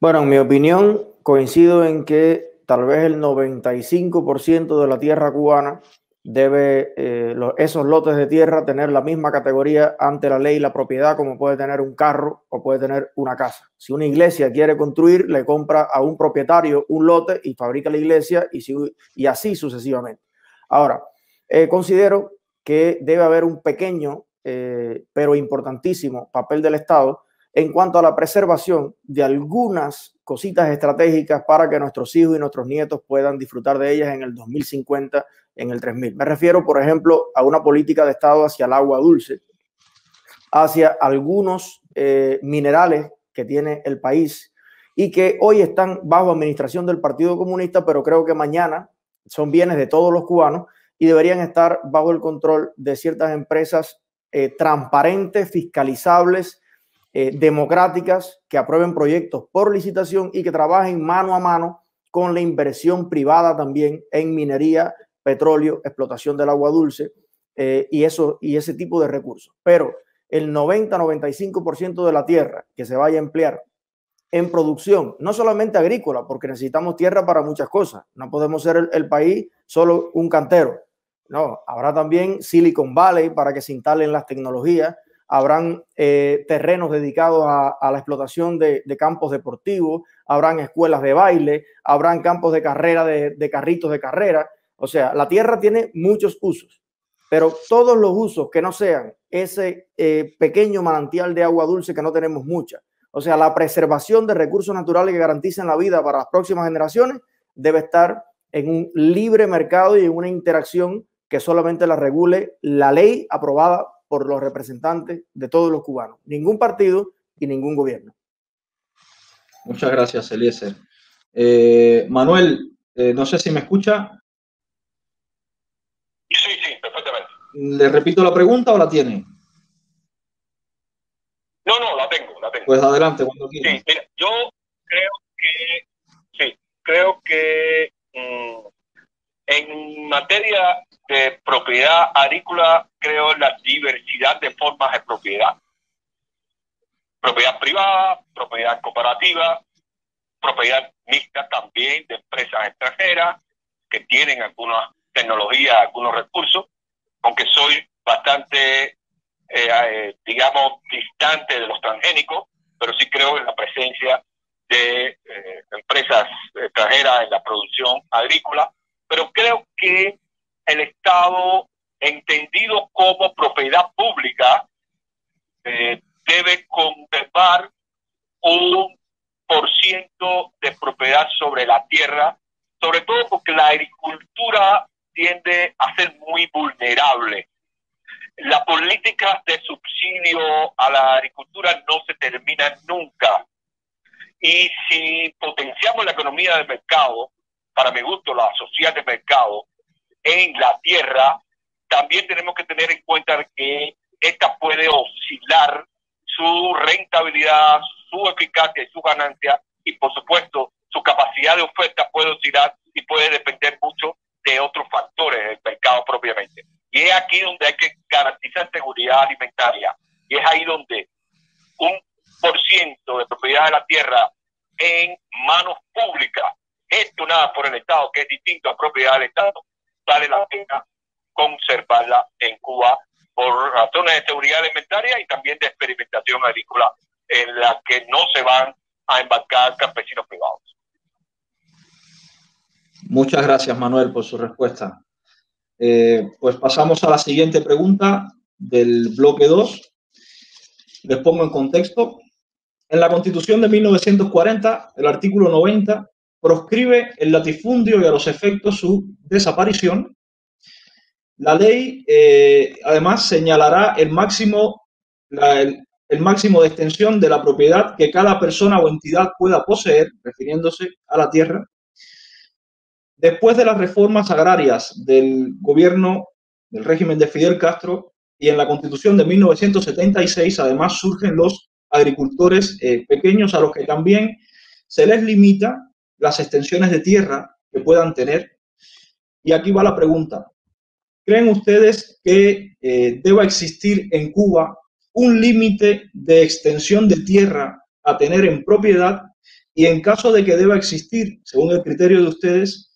Bueno, en mi opinión coincido en que tal vez el noventa y cinco por ciento de la tierra cubana debe, eh, los, esos lotes de tierra, tener la misma categoría ante la ley y la propiedad como puede tener un carro o puede tener una casa. Si una iglesia quiere construir, le compra a un propietario un lote y fabrica la iglesia y, si, y así sucesivamente. Ahora, eh, considero que debe haber un pequeño eh, pero importantísimo papel del Estado en cuanto a la preservación de algunas cositas estratégicas para que nuestros hijos y nuestros nietos puedan disfrutar de ellas en el dos mil cincuenta, en el tres mil. Me refiero, por ejemplo, a una política de Estado hacia el agua dulce, hacia algunos eh, minerales que tiene el país y que hoy están bajo administración del Partido Comunista, pero creo que mañana son bienes de todos los cubanos y deberían estar bajo el control de ciertas empresas eh, transparentes, fiscalizables, Eh, democráticas, que aprueben proyectos por licitación y que trabajen mano a mano con la inversión privada también en minería, petróleo, explotación del agua dulce eh, y, eso, y ese tipo de recursos. Pero el noventa a noventa y cinco por ciento de la tierra que se vaya a emplear en producción, no solamente agrícola, porque necesitamos tierra para muchas cosas, no podemos ser el, el país solo un cantero, no, habrá también Silicon Valley para que se instalen las tecnologías. Habrán eh, terrenos dedicados a, a la explotación de, de campos deportivos, habrán escuelas de baile, habrán campos de carrera, de, de carritos de carrera. O sea, la tierra tiene muchos usos, pero todos los usos que no sean ese eh, pequeño manantial de agua dulce que no tenemos mucha, o sea, la preservación de recursos naturales que garanticen la vida para las próximas generaciones debe estar en un libre mercado y en una interacción que solamente la regule la ley aprobada por los representantes de todos los cubanos, ningún partido y ningún gobierno. Muchas gracias, Eliecer. Eh, Manuel, eh, no sé si me escucha. Sí, sí, perfectamente. ¿Le repito la pregunta o la tiene? No, no, la tengo, la tengo. Pues adelante, cuando quieras. Sí, mira, yo creo que, sí, creo que mmm, en materia de propiedad agrícola, creo la diversidad de formas de propiedad. Propiedad privada, propiedad cooperativa, propiedad mixta también de empresas extranjeras que tienen algunas tecnologías, algunos recursos, aunque soy bastante, eh, digamos, distante de los transgénicos, pero sí creo en la presencia de eh, empresas extranjeras en la producción agrícola, pero creo que el Estado, entendido como propiedad pública, eh, debe conservar un por ciento de propiedad sobre la tierra, sobre todo porque la agricultura tiende a ser muy vulnerable. Las políticas de subsidio a la agricultura no se terminan nunca. Y si potenciamos la economía de mercado, para mi gusto, la sociedad de mercado, en la tierra, también tenemos que tener en cuenta que esta puede oscilar su rentabilidad, su eficacia y su ganancia, y por supuesto su capacidad de oferta puede oscilar y puede depender mucho de otros factores del mercado propiamente. Y es aquí donde hay que garantizar seguridad alimentaria, y es ahí donde un por ciento de propiedad de la tierra en manos públicas, gestionada por el Estado, que es distinto a propiedad del Estado, vale la pena conservarla en Cuba por razones de seguridad alimentaria y también de experimentación agrícola en la que no se van a embarcar campesinos privados. Muchas gracias, Manuel, por su respuesta. Eh, pues pasamos a la siguiente pregunta del bloque dos. Les pongo en contexto. En la Constitución de mil novecientos cuarenta, el artículo noventa proscribe el latifundio y a los efectos su desaparición. La ley, eh, además, señalará el máximo, la, el, el máximo de extensión de la propiedad que cada persona o entidad pueda poseer, refiriéndose a la tierra. Después de las reformas agrarias del gobierno del régimen de Fidel Castro y en la Constitución de mil novecientos setenta y seis, además, surgen los agricultores eh, pequeños a los que también se les limita las extensiones de tierra que puedan tener. Y aquí va la pregunta. ¿Creen ustedes que eh, deba existir en Cuba un límite de extensión de tierra a tener en propiedad? Y en caso de que deba existir, según el criterio de ustedes,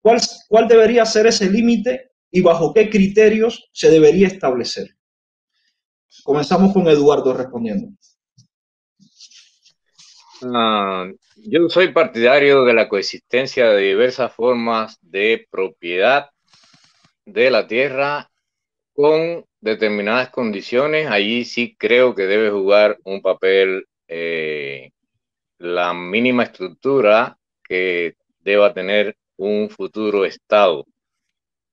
¿Cuál, ¿Cuál debería ser ese límite y bajo qué criterios se debería establecer? Comenzamos con Eduardo respondiendo. Uh, yo soy partidario de la coexistencia de diversas formas de propiedad de la tierra con determinadas condiciones. Allí sí creo que debe jugar un papel eh, la mínima estructura que deba tener un futuro Estado,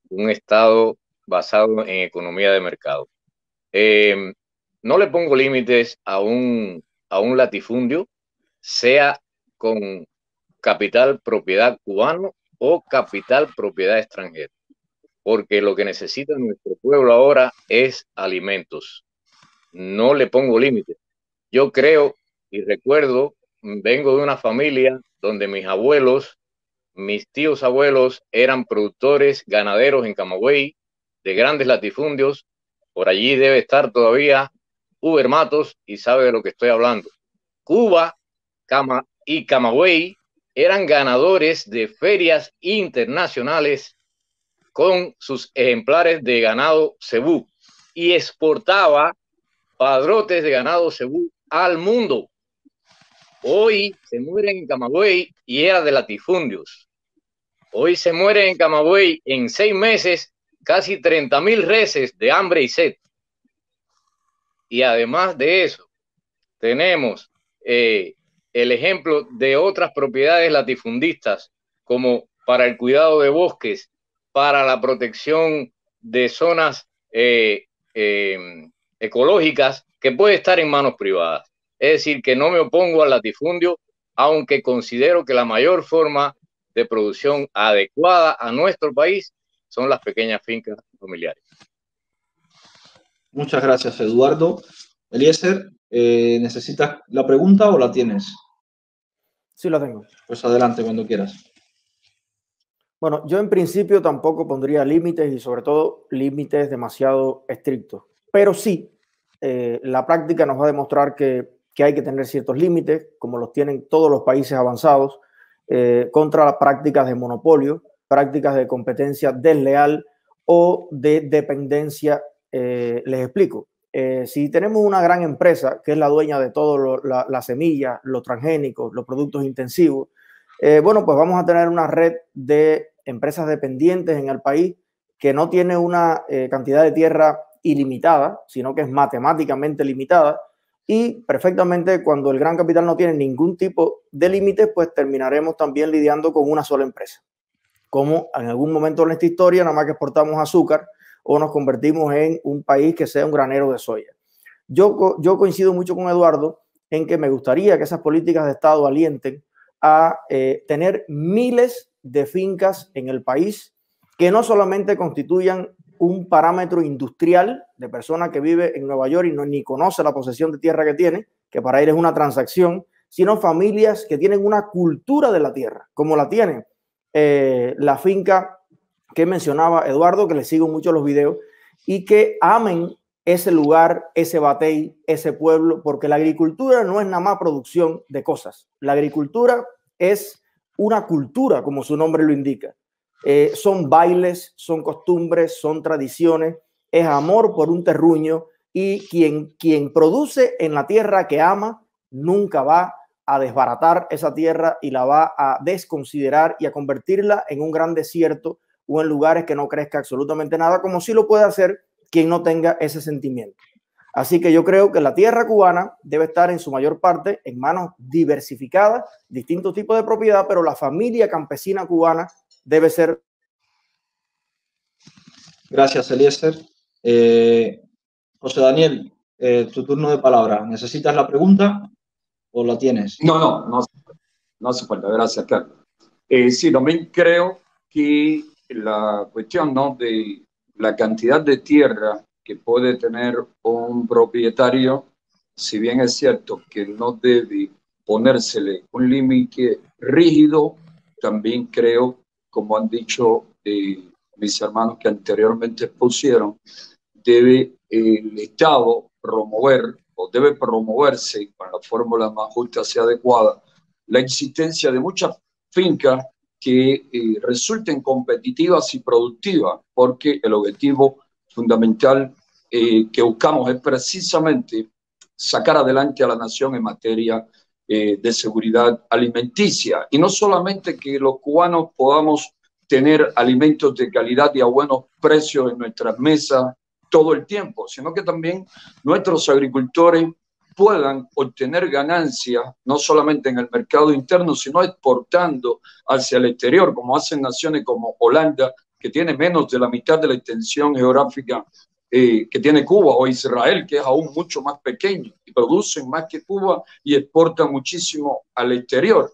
un Estado basado en economía de mercado. Eh, no le pongo límites a un, a un latifundio, sea con capital propiedad cubano o capital propiedad extranjera, porque lo que necesita nuestro pueblo ahora es alimentos. No le pongo límites. Yo creo y recuerdo, vengo de una familia donde mis abuelos, mis tíos abuelos eran productores ganaderos en Camagüey, de grandes latifundios. Por allí debe estar todavía Huber Matos y sabe de lo que estoy hablando. Cuba Cama y Camagüey eran ganadores de ferias internacionales con sus ejemplares de ganado cebú y exportaba padrotes de ganado cebú al mundo. Hoy se mueren en Camagüey y era de latifundios. Hoy se mueren en Camagüey en seis meses casi treinta mil reses de hambre y sed. Y además de eso, tenemos eh, el ejemplo de otras propiedades latifundistas, como para el cuidado de bosques, para la protección de zonas eh, eh, ecológicas, que puede estar en manos privadas. Es decir, que no me opongo al latifundio, aunque considero que la mayor forma de producción adecuada a nuestro país son las pequeñas fincas familiares. Muchas gracias, Eduardo. Eliecer, eh, ¿necesitas la pregunta o la tienes? Sí, la tengo. Pues adelante, cuando quieras. Bueno, yo en principio tampoco pondría límites y sobre todo límites demasiado estrictos, pero sí, eh, la práctica nos va a demostrar que que hay que tener ciertos límites, como los tienen todos los países avanzados, eh, contra las prácticas de monopolio, prácticas de competencia desleal o de dependencia. Eh, les explico. Eh, si tenemos una gran empresa que es la dueña de todas las la semillas, los transgénicos, los productos intensivos, eh, bueno, pues vamos a tener una red de empresas dependientes en el país que no tiene una eh, cantidad de tierra ilimitada, sino que es matemáticamente limitada. Y perfectamente, cuando el gran capital no tiene ningún tipo de límites, pues terminaremos también lidiando con una sola empresa. Como en algún momento de nuestra historia, nada más que exportamos azúcar o nos convertimos en un país que sea un granero de soya. Yo, yo coincido mucho con Eduardo en que me gustaría que esas políticas de Estado alienten a eh, tener miles de fincas en el país que no solamente constituyan un parámetro industrial de persona que vive en Nueva York y no, ni conoce la posesión de tierra que tiene, que para él es una transacción, sino familias que tienen una cultura de la tierra, como la tiene eh, la finca que mencionaba Eduardo, que le sigo mucho los videos, y que amen ese lugar, ese batey, ese pueblo, porque la agricultura no es nada más producción de cosas. La agricultura es una cultura, como su nombre lo indica. Eh, son bailes, son costumbres, son tradiciones, es amor por un terruño, y quien, quien produce en la tierra que ama nunca va a desbaratar esa tierra y la va a desconsiderar y a convertirla en un gran desierto o en lugares que no crezca absolutamente nada, como sí lo puede hacer quien no tenga ese sentimiento. Así que yo creo que la tierra cubana debe estar en su mayor parte en manos diversificadas, distintos tipos de propiedad, pero la familia campesina cubana debe ser. Gracias, Eliecer. Eh, José Daniel, eh, tu turno de palabra. ¿Necesitas la pregunta o la tienes? No, no, no, no hace falta. Gracias, Carlos. Eh, sí, también creo que la cuestión, ¿no?, de la cantidad de tierra que puede tener un propietario, si bien es cierto que no debe ponérsele un límite rígido, también creo, como han dicho eh, mis hermanos que anteriormente expusieron, debe eh, el Estado promover o debe promoverse, con la fórmula más justa y adecuada, la existencia de muchas fincas que eh, resulten competitivas y productivas, porque el objetivo fundamental eh, que buscamos es precisamente sacar adelante a la nación en materia eh, de seguridad alimenticia. Y no solamente que los cubanos podamos tener alimentos de calidad y a buenos precios en nuestras mesas todo el tiempo, sino que también nuestros agricultores puedan obtener ganancias no solamente en el mercado interno, sino exportando hacia el exterior, como hacen naciones como Holanda, que tiene menos de la mitad de la extensión geográfica eh, que tiene Cuba, o Israel, que es aún mucho más pequeño, y producen más que Cuba y exportan muchísimo al exterior.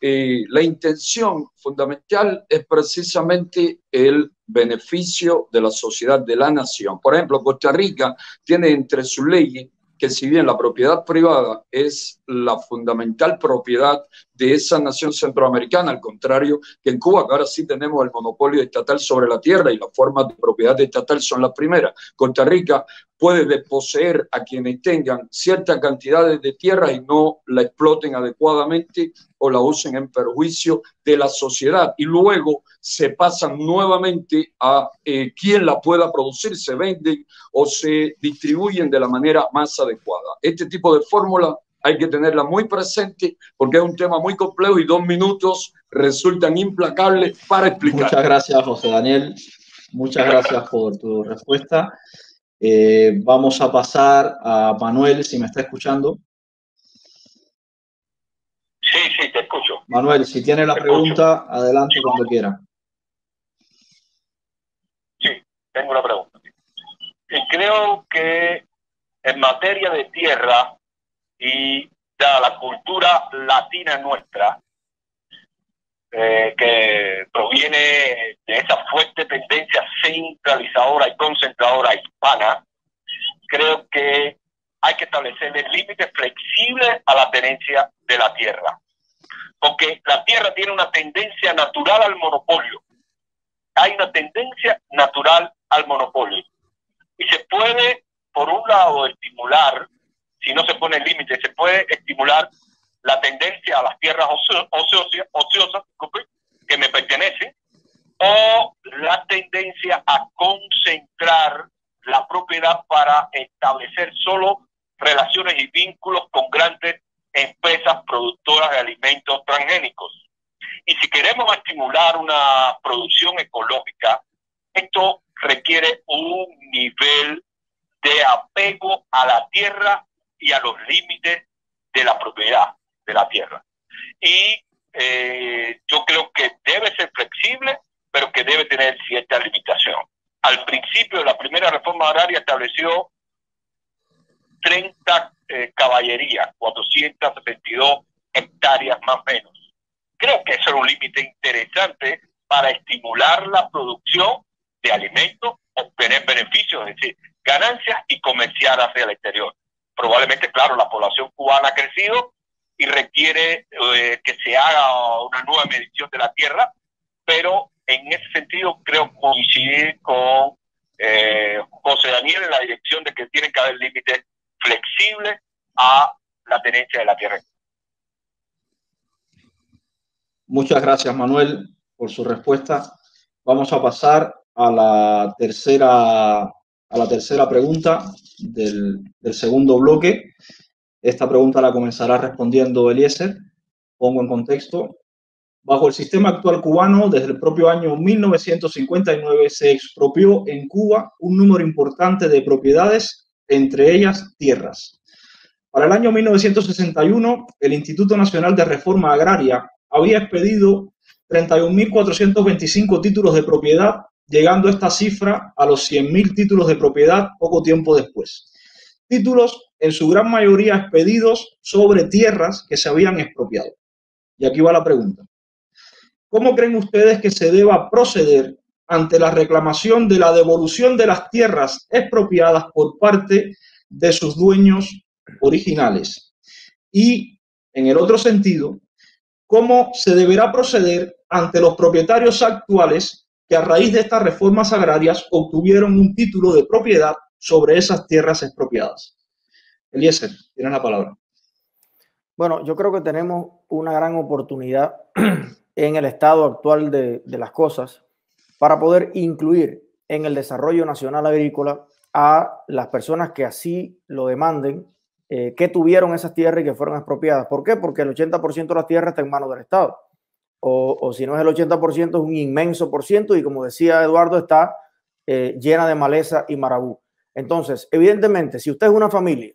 Eh, la intención fundamental es precisamente el beneficio de la sociedad, de la nación. Por ejemplo, Costa Rica tiene entre sus leyes que, si bien la propiedad privada es la fundamental propiedad de esa nación centroamericana, al contrario que en Cuba, que ahora sí tenemos el monopolio estatal sobre la tierra y las formas de propiedad estatal son las primeras. Costa Rica puede desposeer a quienes tengan ciertas cantidades de tierra y no la exploten adecuadamente o la usen en perjuicio de la sociedad. Y luego se pasan nuevamente a eh, quien la pueda producir, se venden o se distribuyen de la manera más adecuada. Este tipo de fórmula hay que tenerla muy presente porque es un tema muy complejo y dos minutos resultan implacables para explicar. Muchas gracias, José Daniel. Muchas gracias por tu respuesta. Eh, vamos a pasar a Manuel, si me está escuchando. Sí, sí, te escucho. Manuel, si tiene la pregunta, adelante cuando quiera. Sí, tengo una pregunta. Y creo que en materia de tierra y dada la cultura latina nuestra, eh, que proviene de esa fuerte tendencia centralizadora y concentradora hispana, creo que hay que establecer límites flexibles a la tenencia de la tierra, porque la tierra tiene una tendencia natural al monopolio. Hay una tendencia natural al monopolio. Y se puede, por un lado, estimular, si no se pone el límite, se puede estimular la tendencia a las tierras ocio, ocio, ocio, ociosas que me pertenecen, o la tendencia a concentrar la propiedad para establecer solo relaciones y vínculos con grandes empresas productoras de alimentos transgénicos. Y si queremos estimular una producción ecológica, esto requiere un nivel de apego a la tierra y a los límites de la propiedad de la tierra. Y eh, yo creo que debe ser flexible, pero que debe tener cierta limitación. Al principio, la primera reforma agraria estableció treinta eh, caballerías, cuatrocientas setenta y dos hectáreas más o menos. Creo que eso era un límite interesante para estimular la producción de alimentos, obtener beneficios, es decir, ganancias y comerciar hacia el exterior. Probablemente, claro, la población cubana ha crecido y requiere eh, que se haga una nueva medición de la tierra, pero en ese sentido creo coincidir con eh, José Daniel en la dirección de que tienen que haber límites flexibles a la tenencia de la tierra. Muchas gracias, Manuel, por su respuesta. Vamos a pasar a la tercera a la tercera pregunta del, del segundo bloque. Esta pregunta la comenzará respondiendo Eliecer. Pongo en contexto. Bajo el sistema actual cubano, desde el propio año mil novecientos cincuenta y nueve se expropió en Cuba un número importante de propiedades entre ellas tierras. Para el año mil novecientos sesenta y uno, el Instituto Nacional de Reforma Agraria había expedido treinta y un mil cuatrocientos veinticinco títulos de propiedad, llegando esta cifra a los cien mil títulos de propiedad poco tiempo después. Títulos en su gran mayoría expedidos sobre tierras que se habían expropiado. Y aquí va la pregunta. ¿Cómo creen ustedes que se deba proceder ante la reclamación de la devolución de las tierras expropiadas por parte de sus dueños originales? Y, en el otro sentido, ¿cómo se deberá proceder ante los propietarios actuales que a raíz de estas reformas agrarias obtuvieron un título de propiedad sobre esas tierras expropiadas? Eliecer, tienes la palabra. Bueno, yo creo que tenemos una gran oportunidad en el estado actual de, de las cosas para poder incluir en el desarrollo nacional agrícola a las personas que así lo demanden, eh, que tuvieron esas tierras y que fueron expropiadas. ¿Por qué? Porque el ochenta por ciento de las tierras está en manos del Estado. O, o si no es el ochenta por ciento, es un inmenso por ciento y, como decía Eduardo, está eh, llena de maleza y marabú. Entonces, evidentemente, si usted es una familia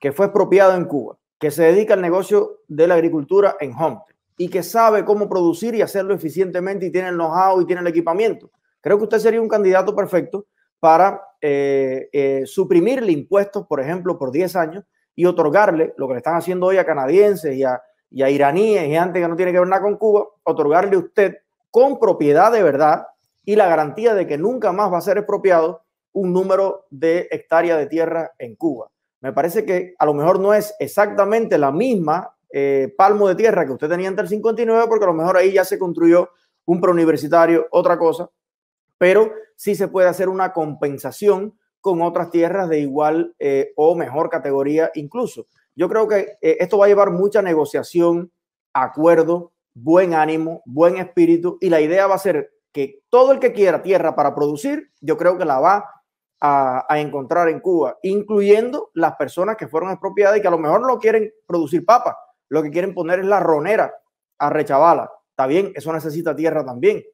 que fue expropiada en Cuba, que se dedica al negocio de la agricultura en homestead y que sabe cómo producir y hacerlo eficientemente y tiene el know-how y tiene el equipamiento, creo que usted sería un candidato perfecto para eh, eh, suprimirle impuestos, por ejemplo, por diez años y otorgarle lo que le están haciendo hoy a canadienses y a y a iraníes y gente que no tiene que ver nada con Cuba, otorgarle a usted con propiedad de verdad y la garantía de que nunca más va a ser expropiado un número de hectáreas de tierra en Cuba. Me parece que a lo mejor no es exactamente la misma eh, palmo de tierra que usted tenía ante el cincuenta y nueve, porque a lo mejor ahí ya se construyó un preuniversitario, otra cosa, pero sí se puede hacer una compensación con otras tierras de igual eh, o mejor categoría incluso. Yo creo que esto va a llevar mucha negociación, acuerdo, buen ánimo, buen espíritu, y la idea va a ser que todo el que quiera tierra para producir, yo creo que la va a, a encontrar en Cuba, incluyendo las personas que fueron expropiadas y que a lo mejor no quieren producir papa, lo que quieren poner es la ronera a rechavala. Está bien, eso necesita tierra también.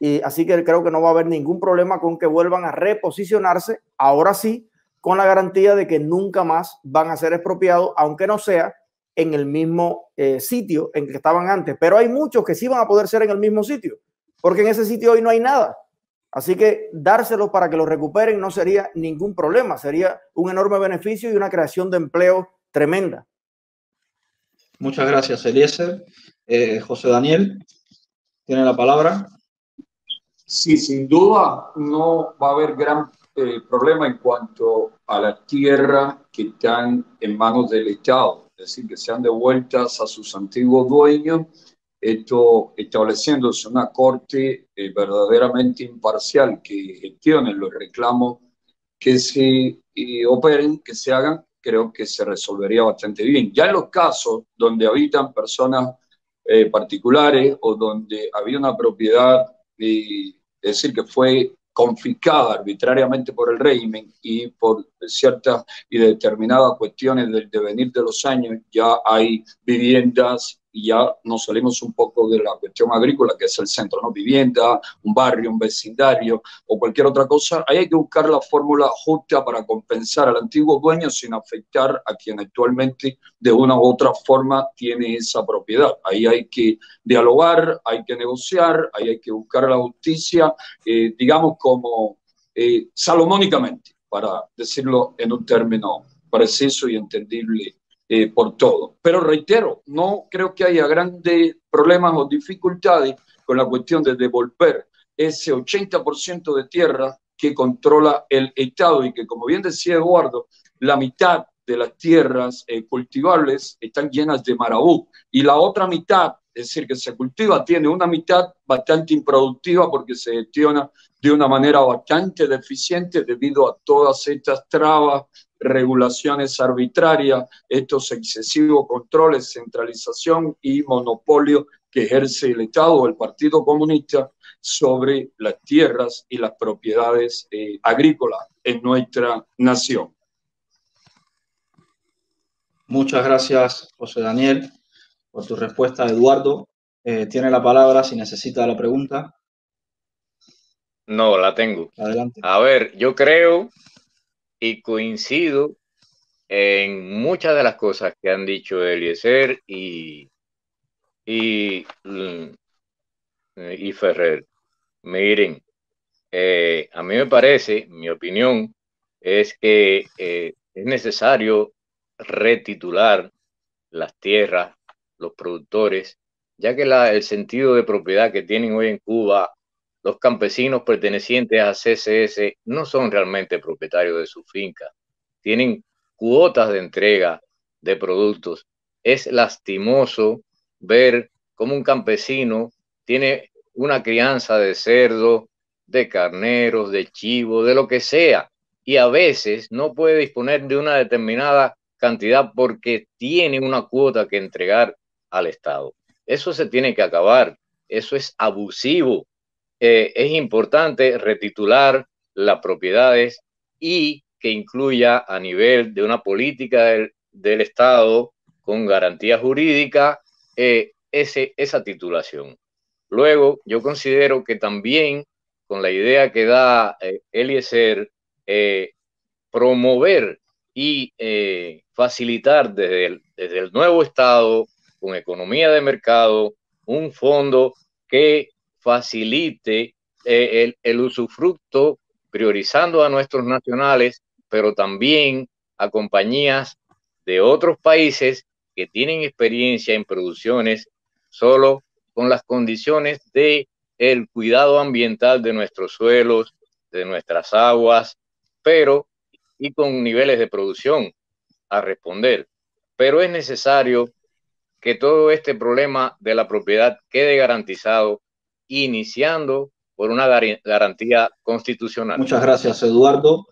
Y así que creo que no va a haber ningún problema con que vuelvan a reposicionarse, ahora sí, con la garantía de que nunca más van a ser expropiados, aunque no sea en el mismo eh, sitio en que estaban antes. Pero hay muchos que sí van a poder ser en el mismo sitio, porque en ese sitio hoy no hay nada. Así que dárselos para que los recuperen no sería ningún problema, sería un enorme beneficio y una creación de empleo tremenda. Muchas gracias, Eliecer. Eh, José Daniel, tiene la palabra. Sí, sin duda no va a haber gran eh, problema en cuanto a las tierras que están en manos del Estado, es decir, que sean devueltas a sus antiguos dueños, esto estableciéndose una corte eh, verdaderamente imparcial que gestione los reclamos que se eh, operen, que se hagan, creo que se resolvería bastante bien. Ya en los casos donde habitan personas eh, particulares o donde había una propiedad, eh, es decir, que fue confiscada arbitrariamente por el régimen y por ciertas y determinadas cuestiones del devenir de los años, ya hay viviendas y ya nos salimos un poco de la cuestión agrícola, que es el centro, ¿no? Vivienda, un barrio, un vecindario o cualquier otra cosa. Ahí hay que buscar la fórmula justa para compensar al antiguo dueño sin afectar a quien actualmente de una u otra forma tiene esa propiedad. Ahí hay que dialogar, hay que negociar, ahí hay que buscar la justicia, eh, digamos como eh, salomónicamente, para decirlo en un término preciso y entendible Eh, por todo. Pero reitero, no creo que haya grandes problemas o dificultades con la cuestión de devolver ese ochenta por ciento de tierra que controla el Estado y que, como bien decía Eduardo, la mitad de las tierras eh, cultivables están llenas de marabú y la otra mitad, es decir, que se cultiva, tiene una mitad bastante improductiva porque se gestiona de una manera bastante deficiente debido a todas estas trabas, regulaciones arbitrarias, estos excesivos controles, centralización y monopolio que ejerce el Estado o el Partido Comunista sobre las tierras y las propiedades eh, agrícolas en nuestra nación. Muchas gracias, José Daniel, por tu respuesta. Eduardo, eh, tiene la palabra si necesita la pregunta. No, la tengo. Adelante. A ver, yo creo y coincido en muchas de las cosas que han dicho Eliecer y, y, y Ferrer. Miren, eh, a mí me parece, mi opinión es que eh, es necesario retitular las tierras, los productores, ya que la, el sentido de propiedad que tienen hoy en Cuba los campesinos pertenecientes a C C S no son realmente propietarios de su finca, tienen cuotas de entrega de productos. Es lastimoso ver cómo un campesino tiene una crianza de cerdo, de carneros, de chivo, de lo que sea, y a veces no puede disponer de una determinada cantidad porque tiene una cuota que entregar al Estado. Eso se tiene que acabar, eso es abusivo. Eh, es importante retitular las propiedades y que incluya a nivel de una política del, del Estado con garantía jurídica eh, ese, esa titulación. Luego, yo considero que también con la idea que da eh, Eliecer, eh, promover y eh, facilitar desde el, desde el nuevo Estado, con economía de mercado, un fondo que facilite eh, el, el usufructo, priorizando a nuestros nacionales, pero también a compañías de otros países que tienen experiencia en producciones solo con las condiciones de el cuidado ambiental de nuestros suelos, de nuestras aguas, pero y con niveles de producción a responder. Pero es necesario que todo este problema de la propiedad quede garantizado, iniciando por una garantía constitucional. Muchas gracias, Eduardo.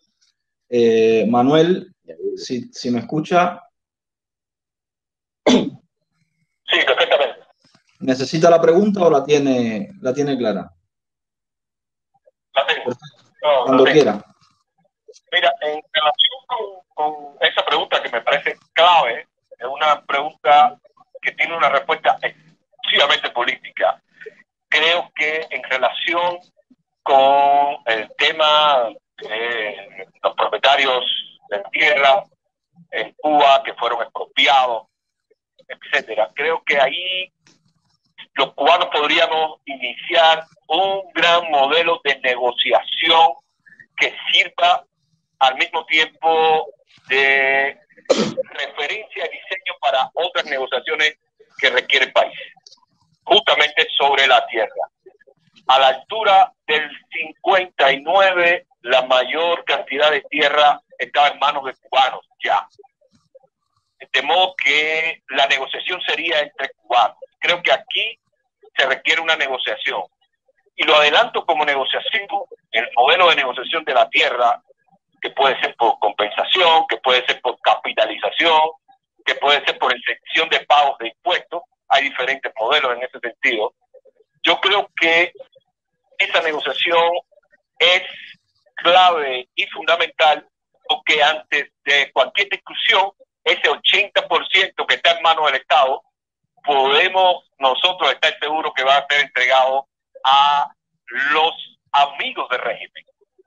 Eh, Manuel, si, si me escucha. Sí, perfectamente. ¿Necesita la pregunta o la tiene, la tiene clara? La tengo. No, Cuando la tengo. quiera. Mira, en relación con, con esa pregunta que me parece clave, es una pregunta que tiene una respuesta exclusivamente política. Creo que en relación con el tema de los propietarios de tierra en Cuba que fueron expropiados, etcétera, creo que ahí los cubanos podríamos iniciar un gran modelo de negociación que sirva al mismo tiempo de referencia y diseño para otras negociaciones que requiere el país, justamente sobre la tierra. A la altura del cincuenta y nueve, la mayor cantidad de tierra estaba en manos de cubanos ya. De modo que la negociación sería entre cubanos. Creo que aquí se requiere una negociación. Y lo adelanto como negociación, el modelo de negociación de la tierra, que puede ser por compensación, que puede ser por capitalización, que puede ser por exención de pagos de impuestos. Hay diferentes modelos en ese sentido. Yo creo que esa negociación es clave y fundamental, porque antes de cualquier discusión, ese ochenta por ciento que está en manos del Estado, podemos nosotros estar seguros que va a ser entregado a los amigos del régimen.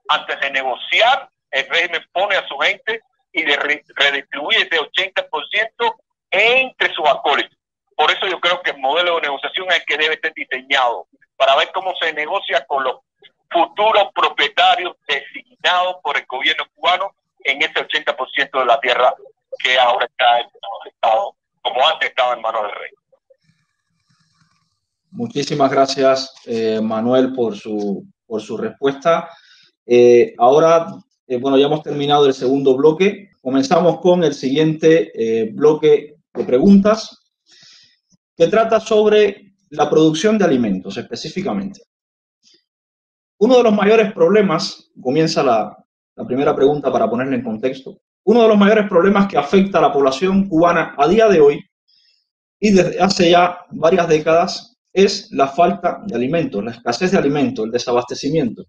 Antes de negociar, el régimen pone a su gente y re redistribuye ese ochenta por ciento entre sus acólitos. Por eso yo creo que el modelo de negociación es el que debe ser diseñado, para ver cómo se negocia con los futuros propietarios designados por el gobierno cubano en ese ochenta por ciento de la tierra que ahora está en manos del Estado, como antes estaba en manos del rey. Muchísimas gracias, eh, Manuel, por su, por su respuesta. Eh, ahora, eh, bueno, ya hemos terminado el segundo bloque. Comenzamos con el siguiente eh, bloque de preguntas, que trata sobre la producción de alimentos específicamente. Uno de los mayores problemas, comienza la, la primera pregunta para ponerla en contexto, uno de los mayores problemas que afecta a la población cubana a día de hoy y desde hace ya varias décadas es la falta de alimentos, la escasez de alimentos, el desabastecimiento.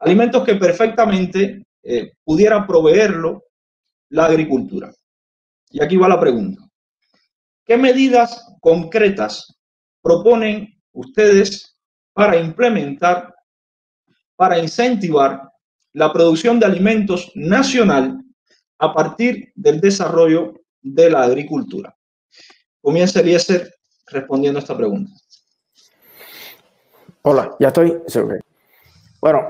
Alimentos que perfectamente eh, pudiera proveerlo la agricultura. Y aquí va la pregunta. ¿Qué medidas concretas proponen ustedes para implementar, para incentivar la producción de alimentos nacional a partir del desarrollo de la agricultura. Comienza Eliecer respondiendo a esta pregunta. Hola, ya estoy. Sí, okay. Bueno,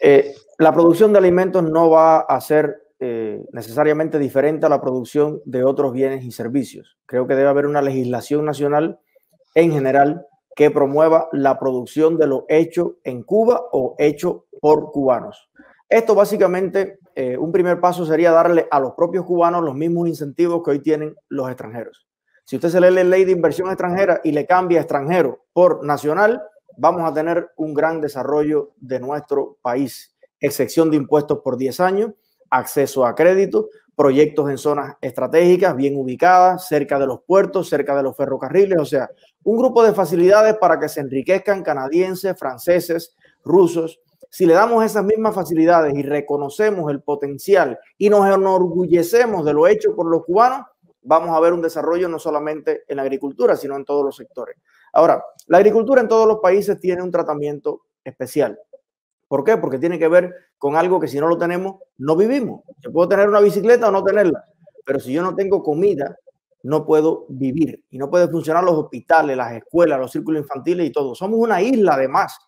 eh, la producción de alimentos no va a ser eh, necesariamente diferente a la producción de otros bienes y servicios. Creo que debe haber una legislación nacional en general que promueva la producción de lo hecho en Cuba o hecho por cubanos. Esto básicamente, eh, un primer paso sería darle a los propios cubanos los mismos incentivos que hoy tienen los extranjeros. Si usted se lee la ley de inversión extranjera y le cambia extranjero por nacional, vamos a tener un gran desarrollo de nuestro país. Exención de impuestos por diez años, acceso a crédito, proyectos en zonas estratégicas bien ubicadas, cerca de los puertos, cerca de los ferrocarriles. O sea, un grupo de facilidades para que se enriquezcan canadienses, franceses, rusos. Si le damos esas mismas facilidades y reconocemos el potencial y nos enorgullecemos de lo hecho por los cubanos, vamos a ver un desarrollo no solamente en la agricultura, sino en todos los sectores. Ahora, la agricultura en todos los países tiene un tratamiento especial. ¿Por qué? Porque tiene que ver con algo que si no lo tenemos, no vivimos. Yo puedo tener una bicicleta o no tenerla, pero si yo no tengo comida, no puedo vivir. Y no pueden funcionar los hospitales, las escuelas, los círculos infantiles y todo. Somos una isla además.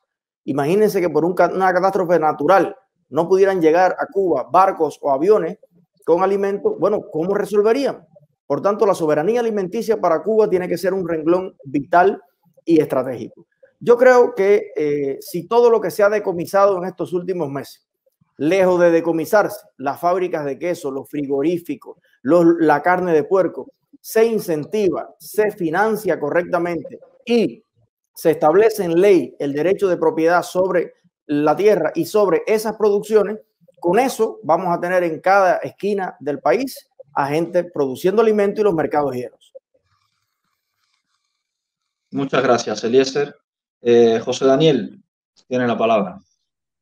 Imagínense que por un, una catástrofe natural no pudieran llegar a Cuba barcos o aviones con alimentos. Bueno, ¿cómo resolverían? Por tanto, la soberanía alimenticia para Cuba tiene que ser un renglón vital y estratégico. Yo creo que eh, si todo lo que se ha decomisado en estos últimos meses, lejos de decomisarse, las fábricas de queso, los frigoríficos, los, la carne de puerco, se incentiva, se financia correctamente y se establece en ley el derecho de propiedad sobre la tierra y sobre esas producciones, con eso vamos a tener en cada esquina del país a gente produciendo alimentos y los mercados llenos. Muchas gracias, Eliecer. Eh, José Daniel, tiene la palabra.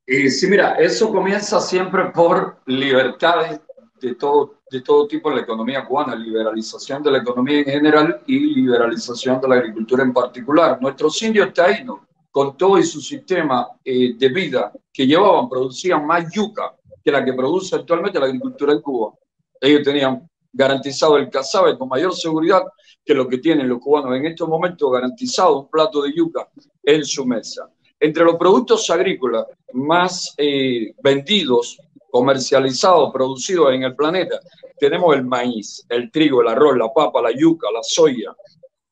Y sí, mira, eso comienza siempre por libertades de todo, de todo tipo en la economía cubana, liberalización de la economía en general y liberalización de la agricultura en particular. Nuestros indios taínos, con todo y su sistema eh, de vida que llevaban, producían más yuca que la que produce actualmente la agricultura en Cuba. Ellos tenían garantizado el cazabe con mayor seguridad que lo que tienen los cubanos en estos momentos, garantizado un plato de yuca en su mesa. Entre los productos agrícolas más eh, vendidos, comercializados, producidos en el planeta, tenemos el maíz, el trigo, el arroz, la papa, la yuca, la soya,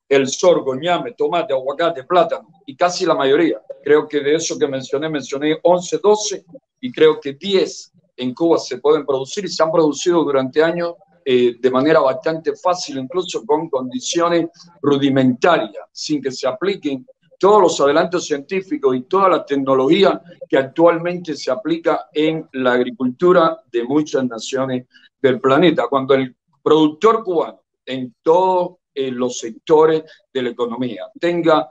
el sorgo, ñame, tomate, aguacate, plátano y casi la mayoría. Creo que de eso que mencioné, mencioné once, doce y creo que diez en Cuba se pueden producir y se han producido durante años eh, de manera bastante fácil, incluso con condiciones rudimentarias, sin que se apliquen todos los adelantos científicos y toda la tecnología que actualmente se aplica en la agricultura de muchas naciones del planeta. Cuando el productor cubano, en todos eh, los sectores de la economía, tenga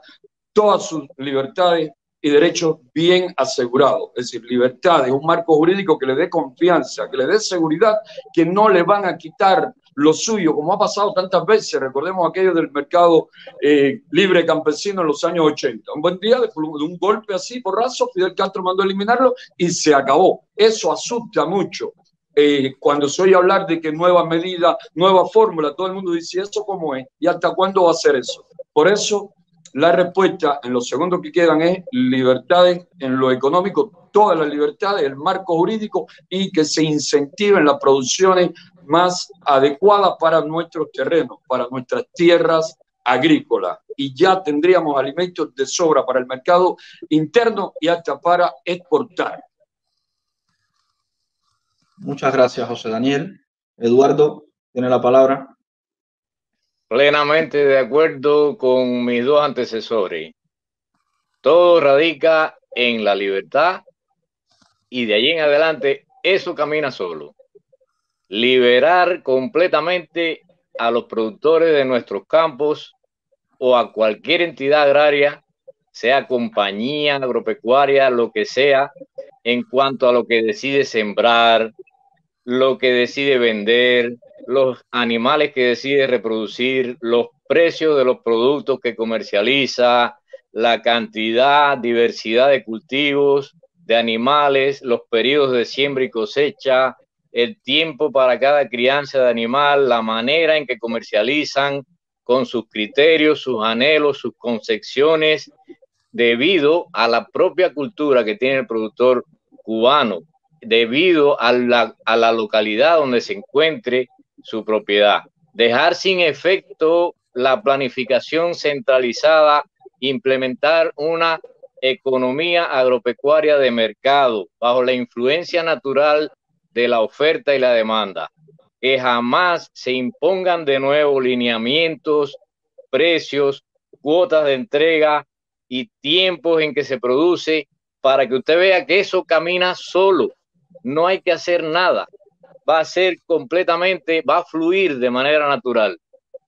todas sus libertades y derechos bien asegurados, es decir, libertad de un marco jurídico que le dé confianza, que le dé seguridad, que no le van a quitar lo suyo, como ha pasado tantas veces. Recordemos aquello del mercado eh, libre campesino en los años ochenta. Un buen día, de un golpe así, porrazo, Fidel Castro mandó eliminarlo y se acabó. Eso asusta mucho. Eh, cuando se oye hablar de que nueva medida, nueva fórmula, todo el mundo dice, ¿eso cómo es? ¿Y hasta cuándo va a ser eso? Por eso, la respuesta en los segundos que quedan es libertades en lo económico, todas las libertades, el marco jurídico y que se incentiven las producciones más adecuadas para nuestros terrenos, para nuestras tierras agrícolas. Y ya tendríamos alimentos de sobra para el mercado interno y hasta para exportar. Muchas gracias, José Daniel. Eduardo, tiene la palabra. Plenamente de acuerdo con mis dos antecesores. Todo radica en la libertad y de allí en adelante eso camina solo. Liberar completamente a los productores de nuestros campos o a cualquier entidad agraria, sea compañía agropecuaria, lo que sea, en cuanto a lo que decide sembrar, lo que decide vender, los animales que decide reproducir, los precios de los productos que comercializa, la cantidad, diversidad de cultivos, de animales, los periodos de siembra y cosecha, el tiempo para cada crianza de animal, la manera en que comercializan con sus criterios, sus anhelos, sus concepciones, debido a la propia cultura que tiene el productor cubano, debido a la, a la localidad donde se encuentre su propiedad. Dejar sin efecto la planificación centralizada, implementar una economía agropecuaria de mercado bajo la influencia natural de la oferta y la demanda, que jamás se impongan de nuevo lineamientos, precios, cuotas de entrega y tiempos en que se produce, para que usted vea que eso camina solo, no hay que hacer nada, va a ser completamente, va a fluir de manera natural.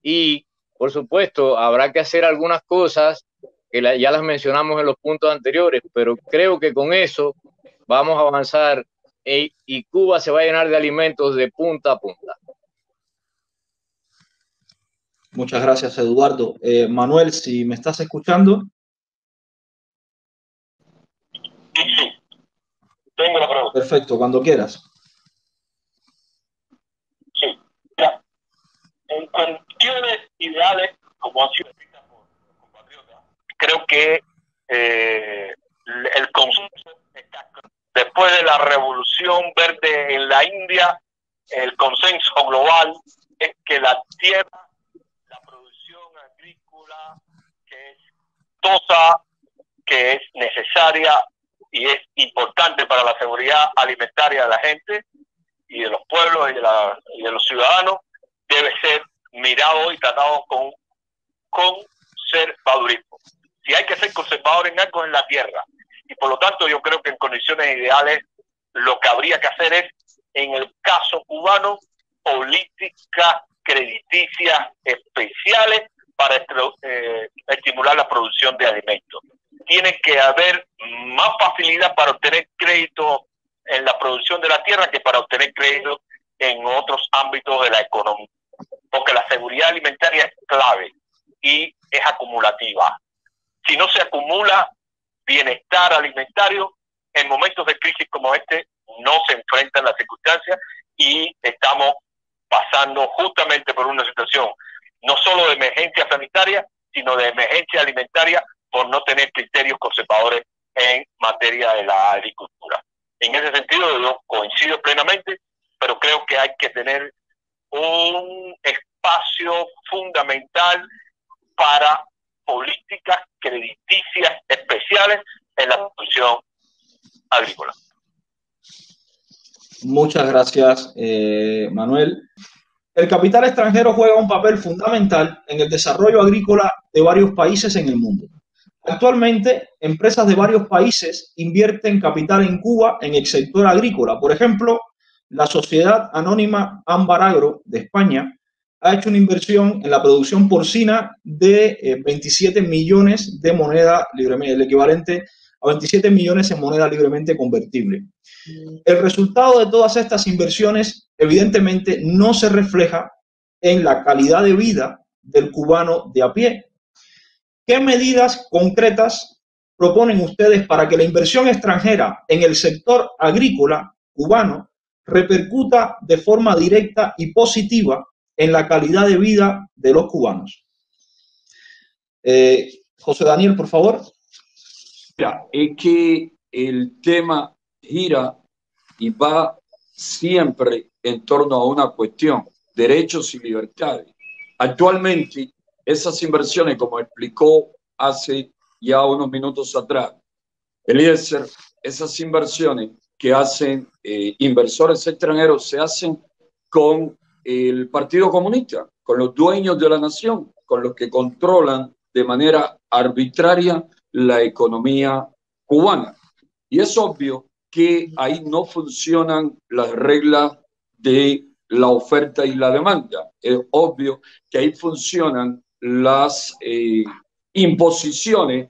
Y por supuesto habrá que hacer algunas cosas que la, ya las mencionamos en los puntos anteriores, pero creo que con eso vamos a avanzar e, y Cuba se va a llenar de alimentos de punta a punta. Muchas gracias, Eduardo. Eh, Manuel, si me estás escuchando. Sí, tengo la pregunta. Perfecto, cuando quieras. Sí, ya. En cuestiones ideales, como ha sido escrita por los compatriotas, creo que eh, el consenso está claro. Después de la revolución verde en la India, el consenso global es que la tierra, la producción agrícola, que es costosa, que es necesaria y es importante para la seguridad alimentaria de la gente y de los pueblos y de, la, y de los ciudadanos, debe ser mirado y tratado con conservadurismo. Si hay que ser conservador en algo, en la tierra. Y por lo tanto yo creo que en condiciones ideales lo que habría que hacer es, en el caso cubano, políticas crediticias especiales para eh, estimular la producción de alimentos. Tiene que haber más facilidad para obtener crédito en la producción de la tierra que para obtener crédito en otros ámbitos de la economía, porque la seguridad alimentaria es clave y es acumulativa. Si no se acumula bienestar alimentario, en momentos de crisis como este no se enfrentan las circunstancias y estamos pasando justamente por una situación no solo de emergencia sanitaria, sino de emergencia alimentaria por no tener criterios conservadores en materia de la agricultura. En ese sentido yo coincido plenamente, pero creo que hay que tener un espacio fundamental para políticas crediticias especiales en la producción agrícola. Muchas gracias, eh, Manuel. El capital extranjero juega un papel fundamental en el desarrollo agrícola de varios países en el mundo. Actualmente, empresas de varios países invierten capital en Cuba en el sector agrícola. Por ejemplo, la sociedad anónima Ambaragro de España ha hecho una inversión en la producción porcina de eh, veintisiete millones de moneda libremente, el equivalente a veintisiete millones en moneda libremente convertible. El resultado de todas estas inversiones evidentemente no se refleja en la calidad de vida del cubano de a pie. ¿Qué medidas concretas proponen ustedes para que la inversión extranjera en el sector agrícola cubano repercuta de forma directa y positiva en la calidad de vida de los cubanos? Eh, José Daniel, por favor. Mira, es que el tema gira y va siempre en torno a una cuestión, derechos y libertades. Actualmente, esas inversiones, como explicó hace ya unos minutos atrás Eliecer, esas inversiones que hacen eh, inversores extranjeros se hacen con el Partido Comunista, con los dueños de la nación, con los que controlan de manera arbitraria la economía cubana. Y es obvio que ahí no funcionan las reglas de la oferta y la demanda. Es obvio que ahí funcionan las eh, imposiciones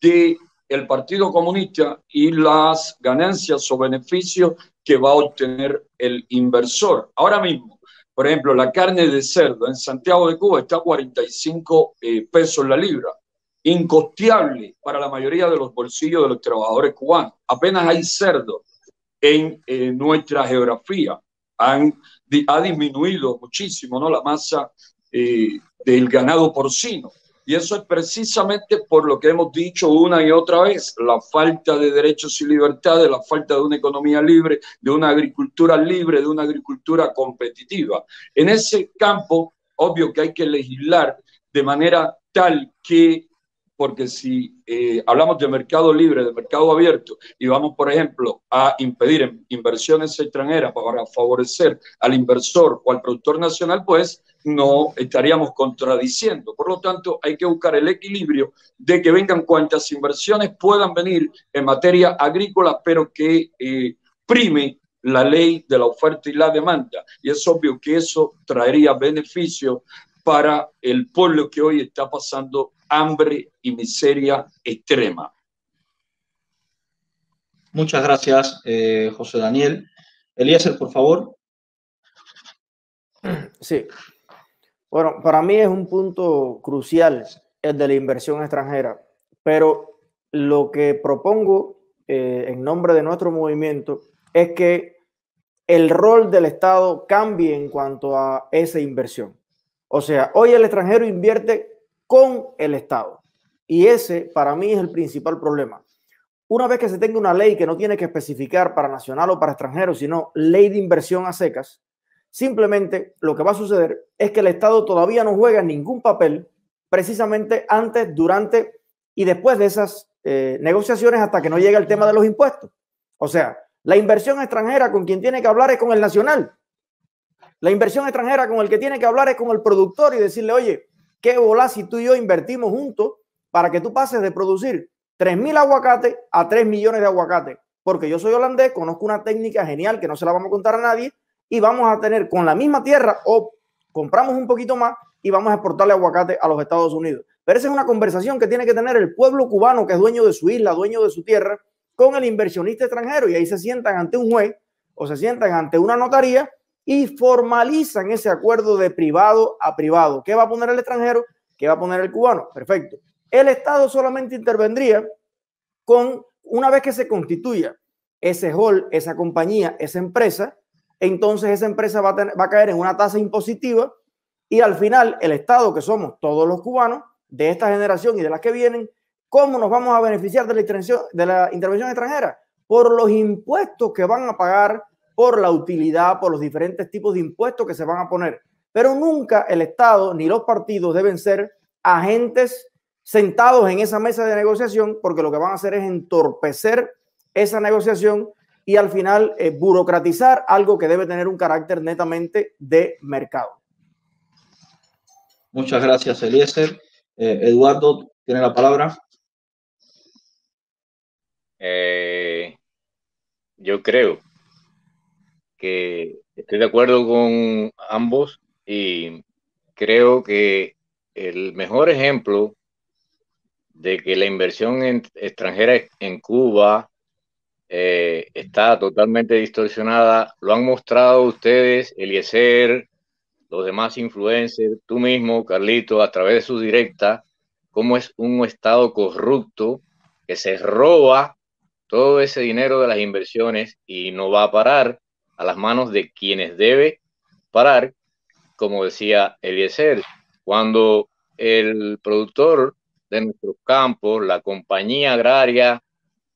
de el Partido Comunista y las ganancias o beneficios que va a obtener el inversor. Ahora mismo, por ejemplo, la carne de cerdo en Santiago de Cuba está a cuarenta y cinco eh, pesos la libra incosteable para la mayoría de los bolsillos de los trabajadores cubanos. Apenas hay cerdo en eh, nuestra geografía. Han, di, ha disminuido muchísimo, ¿no?, la masa eh, del ganado porcino. Y eso es precisamente por lo que hemos dicho una y otra vez, la falta de derechos y libertades, la falta de una economía libre, de una agricultura libre, de una agricultura competitiva. En ese campo, obvio que hay que legislar de manera tal que, porque si eh, hablamos de mercado libre, de mercado abierto, y vamos, por ejemplo, a impedir inversiones extranjeras para favorecer al inversor o al productor nacional, pues no estaríamos contradiciendo. Por lo tanto, hay que buscar el equilibrio de que vengan cuantas inversiones puedan venir en materia agrícola, pero que eh, prime la ley de la oferta y la demanda. Y es obvio que eso traería beneficio para el pueblo que hoy está pasando hambre y miseria extrema. Muchas gracias, eh, José Daniel. Eliecer, por favor. Sí. Bueno, para mí es un punto crucial el de la inversión extranjera, pero lo que propongo eh, en nombre de nuestro movimiento es que el rol del Estado cambie en cuanto a esa inversión. O sea, hoy el extranjero invierte con el Estado y ese para mí es el principal problema. Una vez que se tenga una ley que no tiene que especificar para nacional o para extranjero, sino ley de inversión a secas, simplemente lo que va a suceder es que el Estado todavía no juega ningún papel precisamente antes, durante y después de esas eh, negociaciones hasta que no llegue el tema de los impuestos. O sea, la inversión extranjera con quien tiene que hablar es con el nacional. La inversión extranjera con el que tiene que hablar es con el productor y decirle, oye, qué bola si tú y yo invertimos juntos para que tú pases de producir tres mil aguacates a tres millones de aguacates. Porque yo soy holandés, conozco una técnica genial que no se la vamos a contar a nadie. Y vamos a tener con la misma tierra o compramos un poquito más y vamos a exportarle aguacate a los Estados Unidos. Pero esa es una conversación que tiene que tener el pueblo cubano, que es dueño de su isla, dueño de su tierra, con el inversionista extranjero. Y ahí se sientan ante un juez o se sientan ante una notaría y formalizan ese acuerdo de privado a privado. ¿Qué va a poner el extranjero? ¿Qué va a poner el cubano? Perfecto. El Estado solamente intervendría con una vez que se constituya ese hall, esa compañía, esa empresa. Entonces esa empresa va a, tener, va a caer en una tasa impositiva y al final el Estado, que somos todos los cubanos de esta generación y de las que vienen, ¿cómo nos vamos a beneficiar de la intervención, de la intervención extranjera? Por los impuestos que van a pagar, por la utilidad, por los diferentes tipos de impuestos que se van a poner. Pero nunca el Estado ni los partidos deben ser agentes sentados en esa mesa de negociación, porque lo que van a hacer es entorpecer esa negociación y al final eh, burocratizar algo que debe tener un carácter netamente de mercado. Muchas gracias, Eliecer. Eh, Eduardo, tiene la palabra. Eh, yo creo que estoy de acuerdo con ambos y creo que el mejor ejemplo de que la inversión en, extranjera en Cuba Eh, está totalmente distorsionada, lo han mostrado ustedes, Eliecer, los demás influencers, tú mismo, Carlito, a través de sus directas, cómo es un Estado corrupto que se roba todo ese dinero de las inversiones y no va a parar a las manos de quienes debe parar, como decía Eliecer, cuando el productor de nuestros campos, la compañía agraria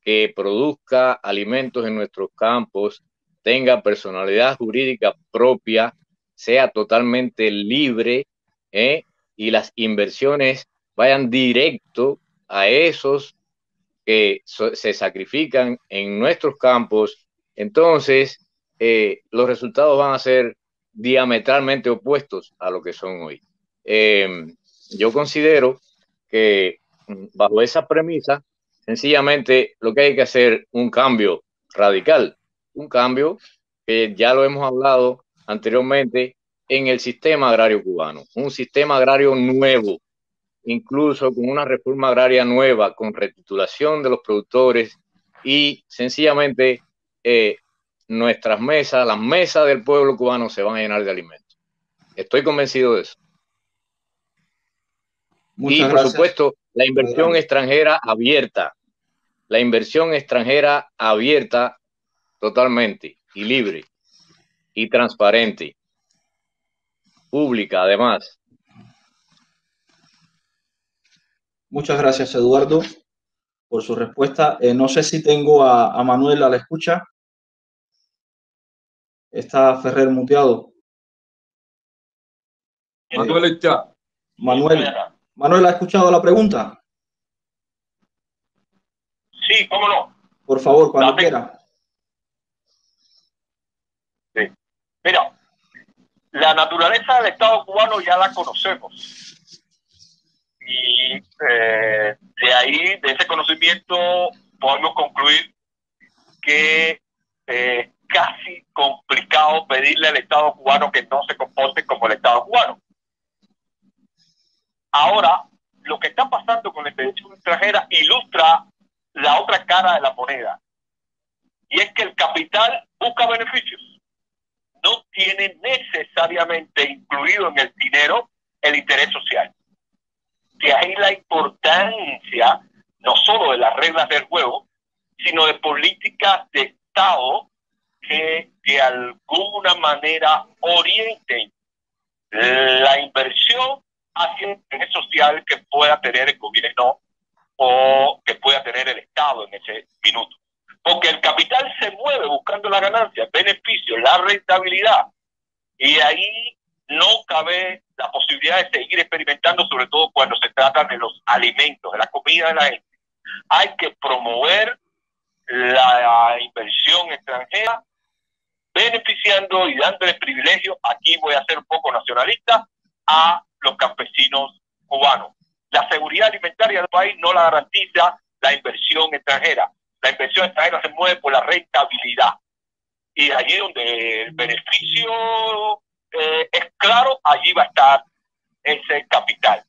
que produzca alimentos en nuestros campos, tenga personalidad jurídica propia, sea totalmente libre, ¿eh? Y las inversiones vayan directo a esos que so se sacrifican en nuestros campos, entonces eh, los resultados van a ser diametralmente opuestos a lo que son hoy. Eh, yo considero que bajo esa premisa, sencillamente lo que hay que hacer es un cambio radical, un cambio que ya lo hemos hablado anteriormente en el sistema agrario cubano, un sistema agrario nuevo, incluso con una reforma agraria nueva, con retitulación de los productores y sencillamente eh, nuestras mesas, las mesas del pueblo cubano se van a llenar de alimentos. Estoy convencido de eso. Muchas gracias. Y por supuesto, La inversión extranjera abierta. La inversión extranjera abierta totalmente y libre y transparente. Pública, además. Muchas gracias, Eduardo, por su respuesta. Eh, no sé si tengo a, a Manuel a la escucha. Está Ferrer muteado. Manuel está. Manuel, Manuel, ¿ha escuchado la pregunta? Sí, cómo no. Por favor, cuando Dame. quiera. Sí. Mira, la naturaleza del Estado cubano ya la conocemos. Y eh, de ahí, de ese conocimiento, podemos concluir que eh, casi complicado pedirle al Estado cubano que no se comporte como el Estado cubano. Ahora, lo que está pasando con la inversión extranjera ilustra la otra cara de la moneda. Y es que el capital busca beneficios. No tiene necesariamente incluido en el dinero el interés social. De ahí la importancia no solo de las reglas del juego, sino de políticas de Estado que de alguna manera orienten la inversión hacia el interés social que pueda tener el gobierno o que pueda tener el Estado en ese minuto. Porque el capital se mueve buscando la ganancia, el beneficio, la rentabilidad. Y ahí no cabe la posibilidad de seguir experimentando, sobre todo cuando se trata de los alimentos, de la comida de la gente. Hay que promover la inversión extranjera, beneficiando y dándole privilegio, aquí voy a ser un poco nacionalista, a los campesinos cubanos. La seguridad alimentaria del país no la garantiza la inversión extranjera. La inversión extranjera se mueve por la rentabilidad. Y allí donde el beneficio Eh, es claro, allí va a estar ese capital.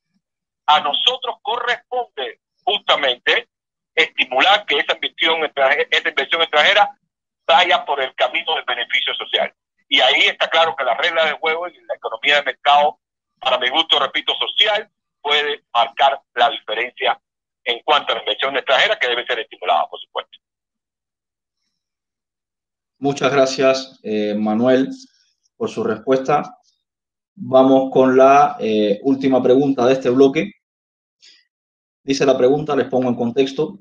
A nosotros corresponde justamente estimular que esa inversión extranjera, esa inversión extranjera vaya por el camino del beneficio social. Y ahí está claro que la regla del juego y la economía de mercado, para mi gusto, repito, social, puede marcar la diferencia en cuanto a la inversión extranjera, que debe ser estimulada, por supuesto. Muchas gracias, eh, Manuel, por su respuesta. Vamos con la eh, última pregunta de este bloque. Dice la pregunta, les pongo en contexto.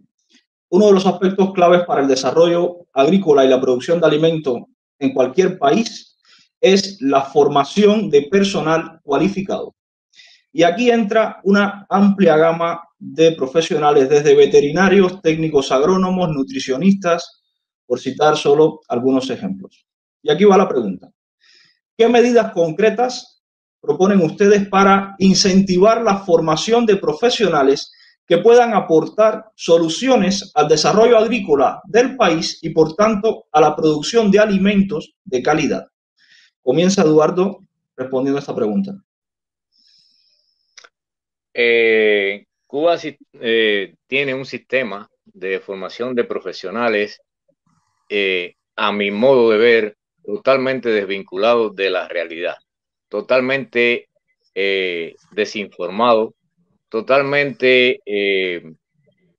Uno de los aspectos claves para el desarrollo agrícola y la producción de alimentos en cualquier país es la formación de personal cualificado. Y aquí entra una amplia gama de profesionales, desde veterinarios, técnicos agrónomos, nutricionistas, por citar solo algunos ejemplos. Y aquí va la pregunta. ¿Qué medidas concretas proponen ustedes para incentivar la formación de profesionales que puedan aportar soluciones al desarrollo agrícola del país y, por tanto, a la producción de alimentos de calidad? Comienza Eduardo respondiendo a esta pregunta. Eh, Cuba eh, tiene un sistema de formación de profesionales, eh, a mi modo de ver, totalmente desvinculado de la realidad, totalmente eh, desinformado, totalmente eh,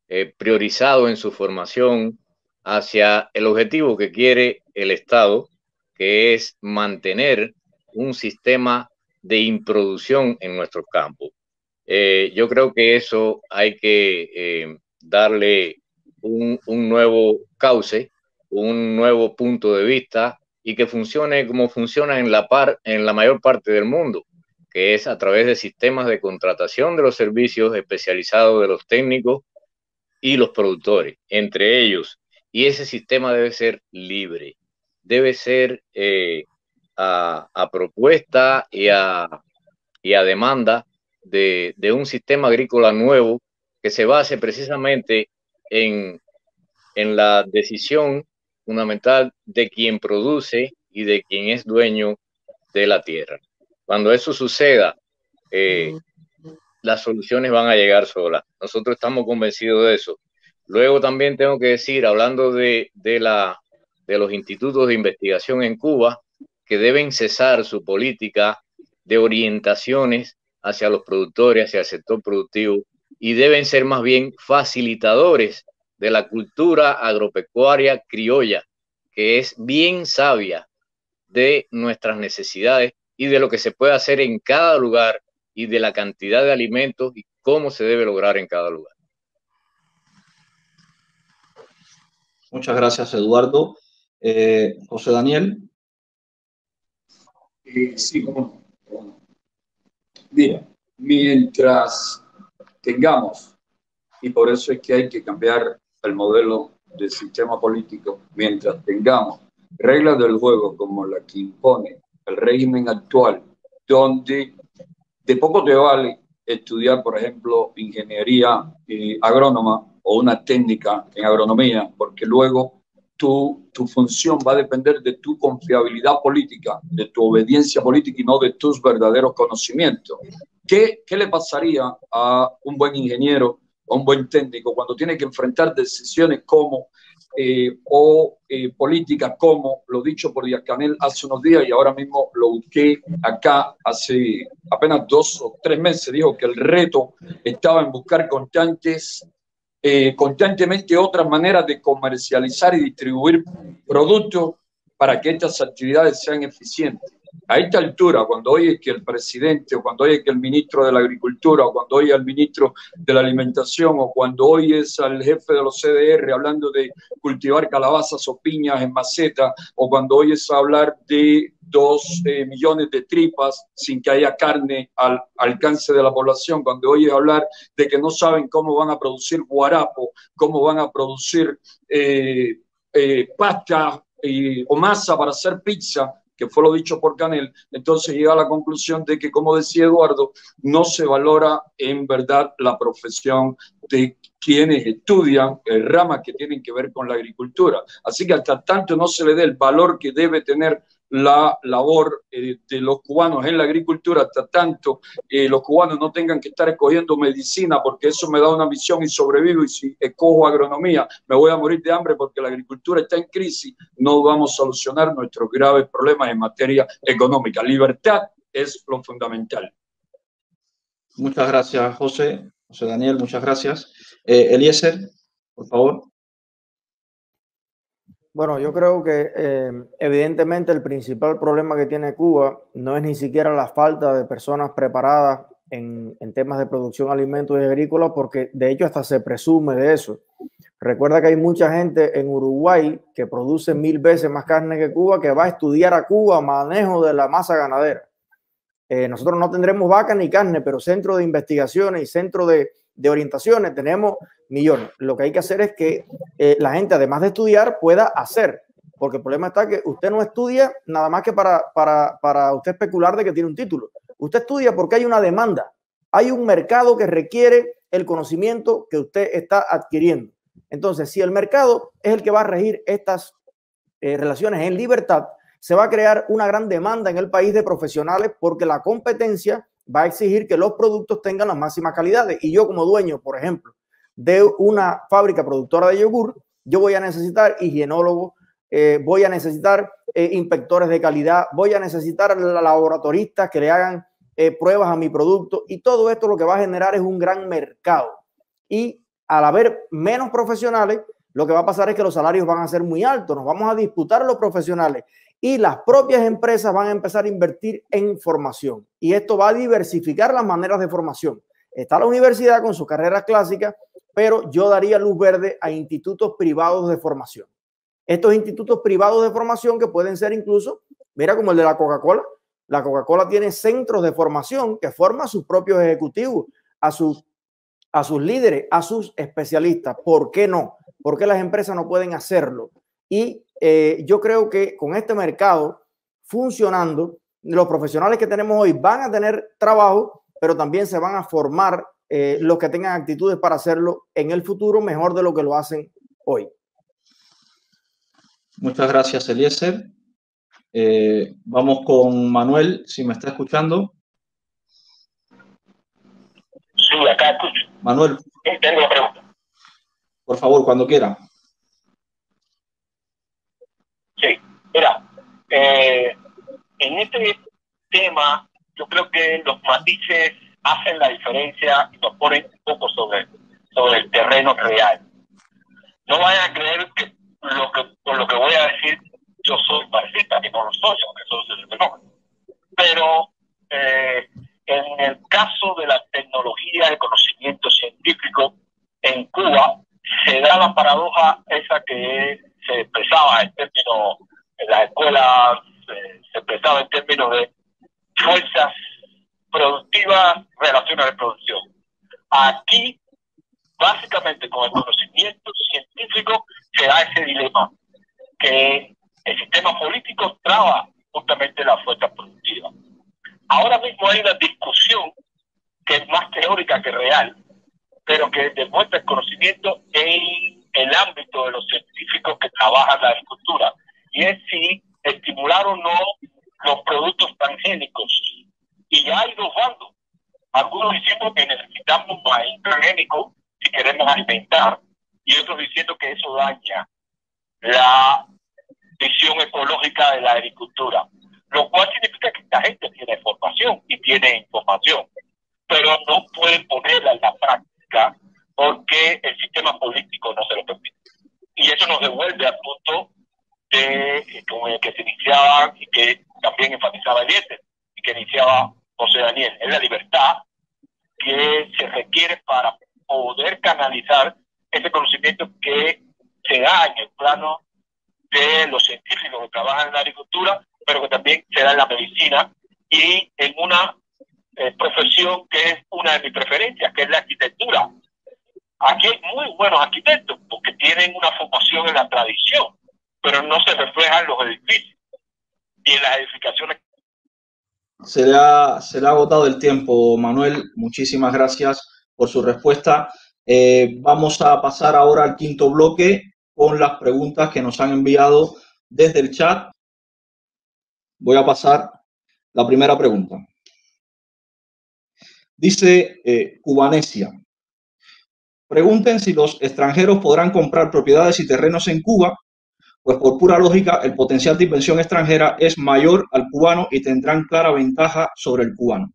eh, priorizado en su formación hacia el objetivo que quiere el Estado, que es mantener un sistema de improducción en nuestro campo. Eh, yo creo que eso hay que eh, darle un, un nuevo cauce, un nuevo punto de vista, y que funcione como funciona en la, par, en la mayor parte del mundo, que es a través de sistemas de contratación de los servicios especializados de los técnicos y los productores, entre ellos. Y ese sistema debe ser libre, debe ser eh, a, a propuesta y a, y a demanda de, de un sistema agrícola nuevo que se base precisamente en, en la decisión fundamental de quien produce y de quien es dueño de la tierra. Cuando eso suceda, eh, las soluciones van a llegar solas. Nosotros estamos convencidos de eso. Luego también tengo que decir, hablando de, de, la, de los institutos de investigación en Cuba, que deben cesar su política de orientaciones hacia los productores, hacia el sector productivo, y deben ser más bien facilitadores de la cultura agropecuaria criolla, que es bien sabia de nuestras necesidades y de lo que se puede hacer en cada lugar y de la cantidad de alimentos y cómo se debe lograr en cada lugar. Muchas gracias, Eduardo. Eh, José Daniel. Eh, sí, como... Mira, mientras tengamos, y por eso es que hay que cambiar el modelo del sistema político, mientras tengamos reglas del juego como la que impone el régimen actual, donde de poco te vale estudiar, por ejemplo, ingeniería eh, agrónoma o una técnica en agronomía, porque luego tu, tu función va a depender de tu confiabilidad política, de tu obediencia política y no de tus verdaderos conocimientos. ¿Qué, qué le pasaría a un buen ingeniero, a un buen técnico, cuando tiene que enfrentar decisiones como eh, o eh, políticas como lo dicho por Díaz-Canel hace unos días, y ahora mismo lo busqué acá hace apenas dos o tres meses, dijo que el reto estaba en buscar constantes Eh, constantemente otras maneras de comercializar y distribuir productos para que estas actividades sean eficientes? A esta altura, cuando oye que el presidente, o cuando oye que el ministro de la Agricultura, o cuando oye al ministro de la Alimentación, o cuando oyes al jefe de los C D R hablando de cultivar calabazas o piñas en maceta, o cuando oyes hablar de dos eh, millones de tripas sin que haya carne al alcance de la población, cuando oyes hablar de que no saben cómo van a producir guarapo, cómo van a producir eh, eh, pasta eh, o masa para hacer pizza, que fue lo dicho por Canel, entonces llega a la conclusión de que, como decía Eduardo, no se valora en verdad la profesión de quienes estudian eh, ramas que tienen que ver con la agricultura. Así que hasta tanto no se le dé el valor que debe tener la labor eh, de los cubanos en la agricultura, hasta tanto eh, los cubanos no tengan que estar escogiendo medicina porque eso me da una visión y sobrevivo, y si escojo agronomía me voy a morir de hambre porque la agricultura está en crisis, no vamos a solucionar nuestros graves problemas en materia económica. Libertad es lo fundamental. Muchas gracias, José. José Daniel, muchas gracias. Eh, Eliecer, por favor. Bueno, yo creo que eh, evidentemente el principal problema que tiene Cuba no es ni siquiera la falta de personas preparadas en, en temas de producción de alimentos y agrícola, porque de hecho hasta se presume de eso. Recuerda que hay mucha gente en Uruguay que produce mil veces más carne que Cuba, que va a estudiar a Cuba manejo de la masa ganadera. Eh, nosotros no tendremos vaca ni carne, pero centro de investigaciones y centro de, de orientaciones tenemos millones. Lo que hay que hacer es que eh, la gente, además de estudiar, pueda hacer, porque el problema está que usted no estudia nada más que para, para, para usted especular de que tiene un título. Usted estudia porque hay una demanda, hay un mercado que requiere el conocimiento que usted está adquiriendo. Entonces, si el mercado es el que va a regir estas eh, relaciones en libertad, se va a crear una gran demanda en el país de profesionales, porque la competencia va a exigir que los productos tengan las máximas calidades. Y yo, como dueño, por ejemplo, de una fábrica productora de yogur, yo voy a necesitar higienólogos, eh, voy a necesitar eh, inspectores de calidad, voy a necesitar laboratoristas que le hagan eh, pruebas a mi producto, y todo esto lo que va a generar es un gran mercado. Y al haber menos profesionales, lo que va a pasar es que los salarios van a ser muy altos, nos vamos a disputar los profesionales, y las propias empresas van a empezar a invertir en formación, y esto va a diversificar las maneras de formación. Está la universidad con sus carreras clásicas, pero yo daría luz verde a institutos privados de formación. Estos institutos privados de formación, que pueden ser incluso, mira, como el de la Coca-Cola. La Coca-Cola tiene centros de formación que forman a sus propios ejecutivos, a sus, a sus líderes, a sus especialistas. ¿Por qué no? ¿Por qué las empresas no pueden hacerlo? Y eh, yo creo que con este mercado funcionando, los profesionales que tenemos hoy van a tener trabajo, pero también se van a formar Eh, los que tengan actitudes para hacerlo en el futuro mejor de lo que lo hacen hoy. Muchas gracias, Eliecer. Eh, vamos con Manuel, si me está escuchando. Sí, acá escucho. Manuel. Sí, tengo una pregunta. Por favor, cuando quiera. Sí, mira, eh, en este tema yo creo que los matices hacen la diferencia y nos ponen un poco sobre, sobre el terreno real. No vayan a creer que lo que por lo que voy a decir yo soy marxista, que no lo soy, aunque soy socialdemócrata. Pero eh, en el caso de la tecnología, el conocimiento científico, en Cuba se da la paradoja esa que se expresaba en términos, en las escuelas eh, se expresaba en términos de fuerzas productivas, relaciones de producción. Aquí, básicamente con el conocimiento científico, se da ese dilema, que el sistema político traba justamente las fuerzas productivas. Ahora mismo hay una discusión que es más teórica que real, pero que demuestra el conocimiento en el ámbito de los científicos que trabajan la agricultura, y es si estimular o no los productos transgénicos. Y ya hay dos bandos. Algunos diciendo que necesitamos maíz transgénico si queremos alimentar, y otros diciendo que eso daña la visión ecológica de la agricultura. Lo cual significa que esta gente tiene formación y tiene información, pero no pueden ponerla en la práctica porque el sistema político no se lo permite. Y eso nos devuelve al punto de, con el que se iniciaba y que también enfatizaba Eliecer y que iniciaba José Daniel. Es la libertad que se requiere para poder canalizar ese conocimiento que se da en el plano de los científicos que trabajan en la agricultura, pero que también se da en la medicina y en una eh, profesión que es una de mis preferencias, que es la arquitectura. Aquí hay muy buenos arquitectos porque tienen una formación en la tradición, pero no se reflejan los edificios y en las edificaciones. Se le ha, se le ha agotado el tiempo, Manuel. Muchísimas gracias por su respuesta. Eh, vamos a pasar ahora al quinto bloque con las preguntas que nos han enviado desde el chat. Voy a pasar la primera pregunta. Dice eh, Cubanesia. Pregunten si los extranjeros podrán comprar propiedades y terrenos en Cuba, pues por pura lógica el potencial de inversión extranjera es mayor al cubano y tendrán clara ventaja sobre el cubano.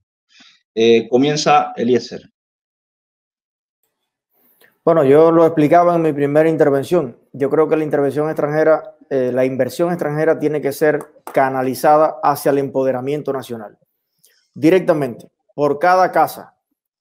Eh, comienza Eliecer. Bueno, yo lo explicaba en mi primera intervención. Yo creo que la intervención extranjera, eh, la inversión extranjera tiene que ser canalizada hacia el empoderamiento nacional. Directamente, por cada casa,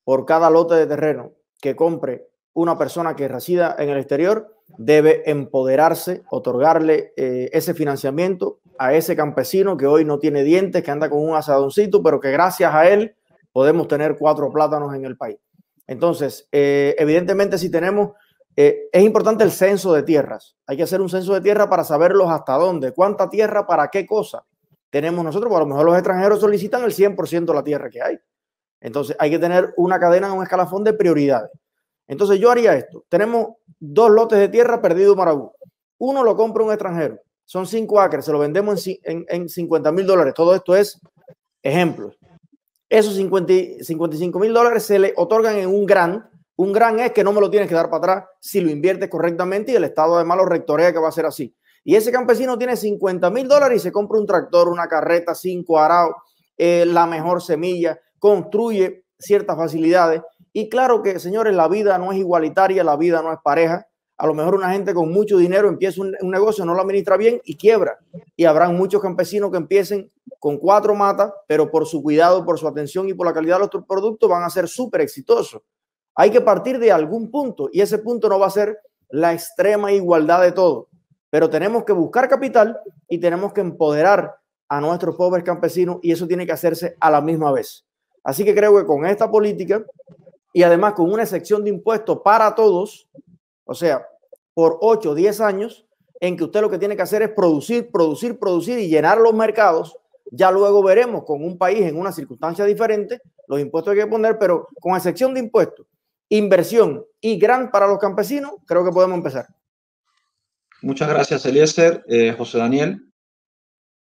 por cada lote de terreno que compre una persona que resida en el exterior, debe empoderarse, otorgarle eh, ese financiamiento a ese campesino que hoy no tiene dientes, que anda con un asadoncito, pero que gracias a él podemos tener cuatro plátanos en el país. Entonces, eh, evidentemente si tenemos, eh, es importante el censo de tierras. Hay que hacer un censo de tierras para saberlos hasta dónde, cuánta tierra, para qué cosa tenemos nosotros, porque a lo mejor los extranjeros solicitan el cien por ciento de la tierra que hay. Entonces hay que tener una cadena, un escalafón de prioridades. Entonces yo haría esto. Tenemos dos lotes de tierra perdido en Marabú. Uno lo compra un extranjero. Son cinco acres, se lo vendemos en, en, en cincuenta mil dólares. Todo esto es ejemplos. Esos cincuenta, cincuenta y cinco mil dólares se le otorgan en un grant. Un grant es que no me lo tienes que dar para atrás si lo inviertes correctamente y el Estado además lo rectorea, que va a ser así. Y ese campesino tiene cincuenta mil dólares y se compra un tractor, una carreta, cinco araos, eh, la mejor semilla, construye ciertas facilidades. Y claro que, señores, la vida no es igualitaria, la vida no es pareja. A lo mejor una gente con mucho dinero empieza un, un negocio, no lo administra bien y quiebra. Y habrán muchos campesinos que empiecen con cuatro matas, pero por su cuidado, por su atención y por la calidad de los productos van a ser súper exitosos. Hay que partir de algún punto y ese punto no va a ser la extrema igualdad de todo. Pero tenemos que buscar capital y tenemos que empoderar a nuestros pobres campesinos y eso tiene que hacerse a la misma vez. Así que creo que con esta política y además con una excepción de impuestos para todos, o sea, por ocho o diez años, en que usted lo que tiene que hacer es producir, producir, producir y llenar los mercados. Ya luego veremos con un país en una circunstancia diferente los impuestos hay que poner, pero con excepción de impuestos, inversión y grant para los campesinos, creo que podemos empezar. Muchas gracias, Eliecer. Eh, José Daniel.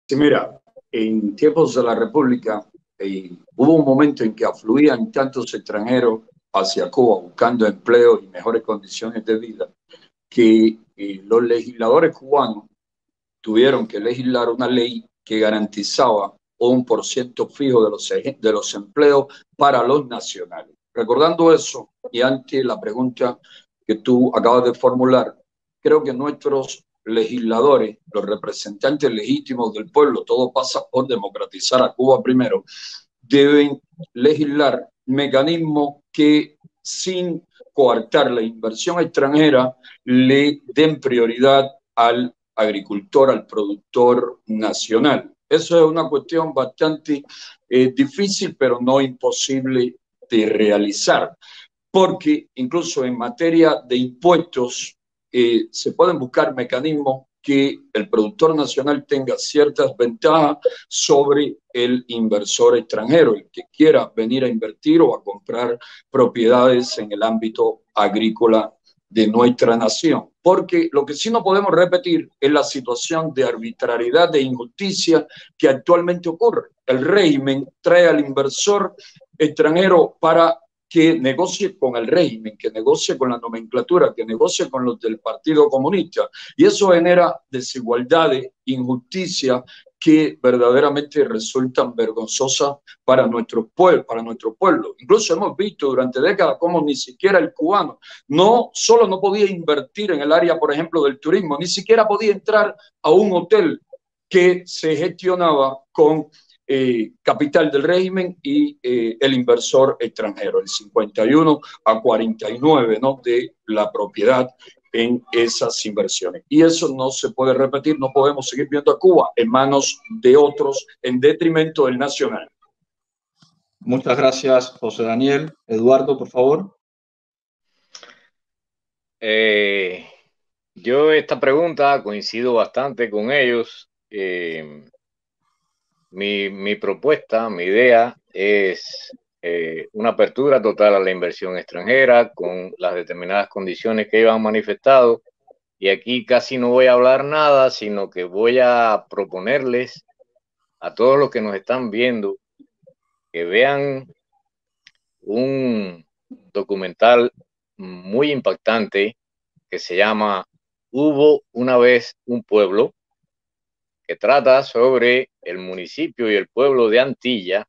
Sí, mira, en tiempos de la República eh, hubo un momento en que afluían tantos extranjeros hacia Cuba buscando empleo y mejores condiciones de vida, que eh, los legisladores cubanos tuvieron que legislar una ley que garantizaba o un por ciento fijo de los, de los empleos para los nacionales. Recordando eso, y ante la pregunta que tú acabas de formular, creo que nuestros legisladores, los representantes legítimos del pueblo, todo pasa por democratizar a Cuba primero, deben legislar mecanismos que sin coartar la inversión extranjera le den prioridad al agricultor, al productor nacional. Eso es una cuestión bastante eh, difícil, pero no imposible de realizar, porque incluso en materia de impuestos eh, se pueden buscar mecanismos que el productor nacional tenga ciertas ventajas sobre el inversor extranjero, el que quiera venir a invertir o a comprar propiedades en el ámbito agrícola de nuestra nación. Porque lo que sí no podemos repetir es la situación de arbitrariedad, de injusticia que actualmente ocurre. El régimen trae al inversor extranjero para que negocie con el régimen, que negocie con la nomenclatura, que negocie con los del Partido Comunista. Y eso genera desigualdades, injusticias que verdaderamente resultan vergonzosas para nuestro pueblo, para nuestro pueblo. Incluso hemos visto durante décadas cómo ni siquiera el cubano no solo no podía invertir en el área, por ejemplo, del turismo, ni siquiera podía entrar a un hotel que se gestionaba con Eh, capital del régimen y eh, el inversor extranjero, el cincuenta y uno a cuarenta y nueve, ¿no?, de la propiedad en esas inversiones. Y eso no se puede repetir, no podemos seguir viendo a Cuba en manos de otros en detrimento del nacional. Muchas gracias, José Daniel. Eduardo, por favor. Eh, yo esta pregunta coincido bastante con ellos. Eh, Mi, mi propuesta, mi idea es eh, una apertura total a la inversión extranjera con las determinadas condiciones que ellos han manifestado. Y aquí casi no voy a hablar nada, sino que voy a proponerles a todos los que nos están viendo que vean un documental muy impactante que se llama Hubo una vez un pueblo, que trata sobre el municipio y el pueblo de Antilla,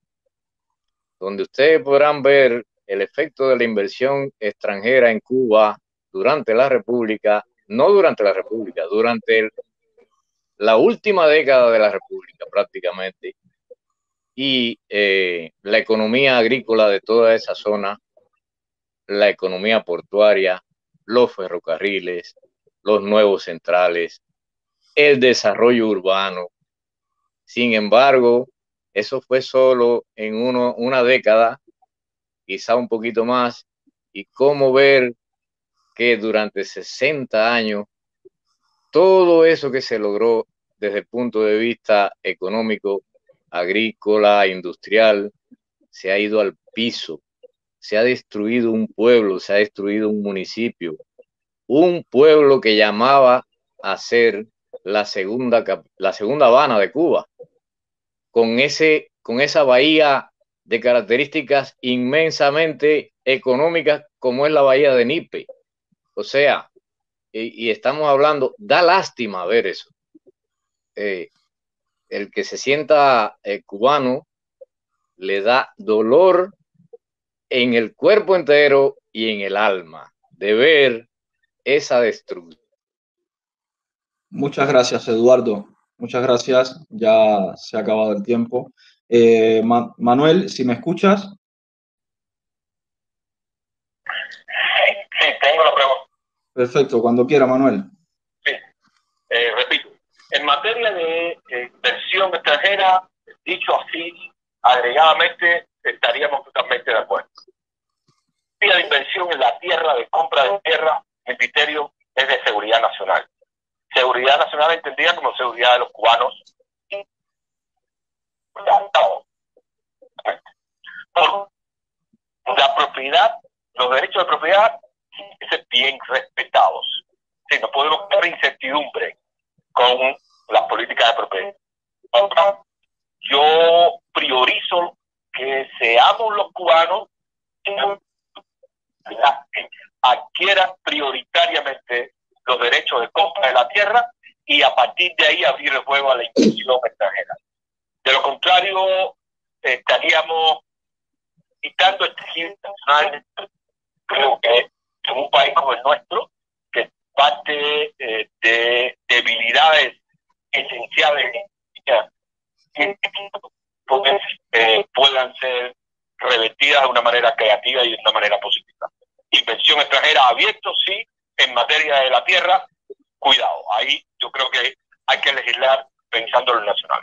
donde ustedes podrán ver el efecto de la inversión extranjera en Cuba durante la República, no durante la República, durante el, la última década de la República prácticamente, y eh, la economía agrícola de toda esa zona, la economía portuaria, los ferrocarriles, los nuevos centrales, el desarrollo urbano. Sin embargo, eso fue solo en uno, una década, quizá un poquito más, y cómo ver que durante sesenta años, todo eso que se logró desde el punto de vista económico, agrícola, industrial, se ha ido al piso, se ha destruido un pueblo, se ha destruido un municipio, un pueblo que llamaba a ser la segunda, la segunda Habana de Cuba, con, ese, con esa bahía de características inmensamente económicas como es la bahía de Nipe. O sea, y, y estamos hablando, da lástima ver eso. Eh, el que se sienta eh, cubano le da dolor en el cuerpo entero y en el alma de ver esa destrucción. Muchas gracias, Eduardo. Muchas gracias. Ya se ha acabado el tiempo. Eh, Ma- Manuel, si me escuchas. Sí, sí, tengo la pregunta. Perfecto, cuando quiera, Manuel. Sí, eh, repito. En materia de inversión extranjera, dicho así, agregadamente, estaríamos totalmente de acuerdo. Y la inversión en la tierra, de compra de tierra, mi criterio es de seguridad nacional. Seguridad nacional entendida como seguridad de los cubanos. Por la propiedad, los derechos de propiedad, que se bien respetados. Si no podemos tener incertidumbre con las políticas de propiedad. Yo priorizo que seamos los cubanos que adquieran prioritariamente los derechos de compra de la tierra y a partir de ahí abrir el juego a la inversión extranjera. De lo contrario, código estaríamos quitando el tejido internacional. Creo que en un país como el nuestro, que parte eh, de debilidades esenciales que pues, eh, puedan ser revertidas de una manera creativa y de una manera positiva. Inversión extranjera abierto, sí, en materia de la tierra, cuidado. Ahí yo creo que hay que legislar pensando en lo nacional.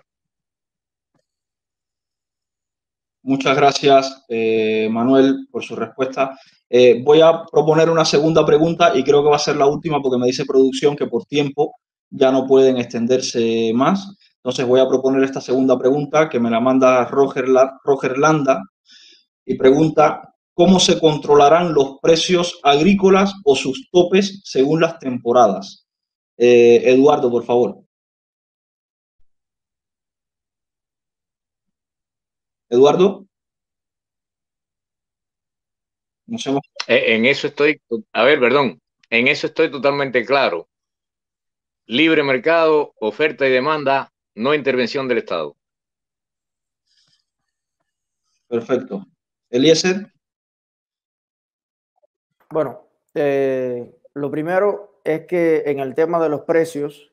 Muchas gracias, eh, Manuel, por su respuesta. Eh, voy a proponer una segunda pregunta y creo que va a ser la última porque me dice producción que por tiempo ya no pueden extenderse más. Entonces voy a proponer esta segunda pregunta que me la manda Roger, la, Roger Landa y pregunta: ¿cómo se controlarán los precios agrícolas o sus topes según las temporadas? Eh, Eduardo, por favor. Eduardo. Nos hemos... En eso estoy, a ver, perdón, en eso estoy totalmente claro. Libre mercado, oferta y demanda, no intervención del Estado. Perfecto. Eliecer. Bueno, eh, lo primero es que en el tema de los precios,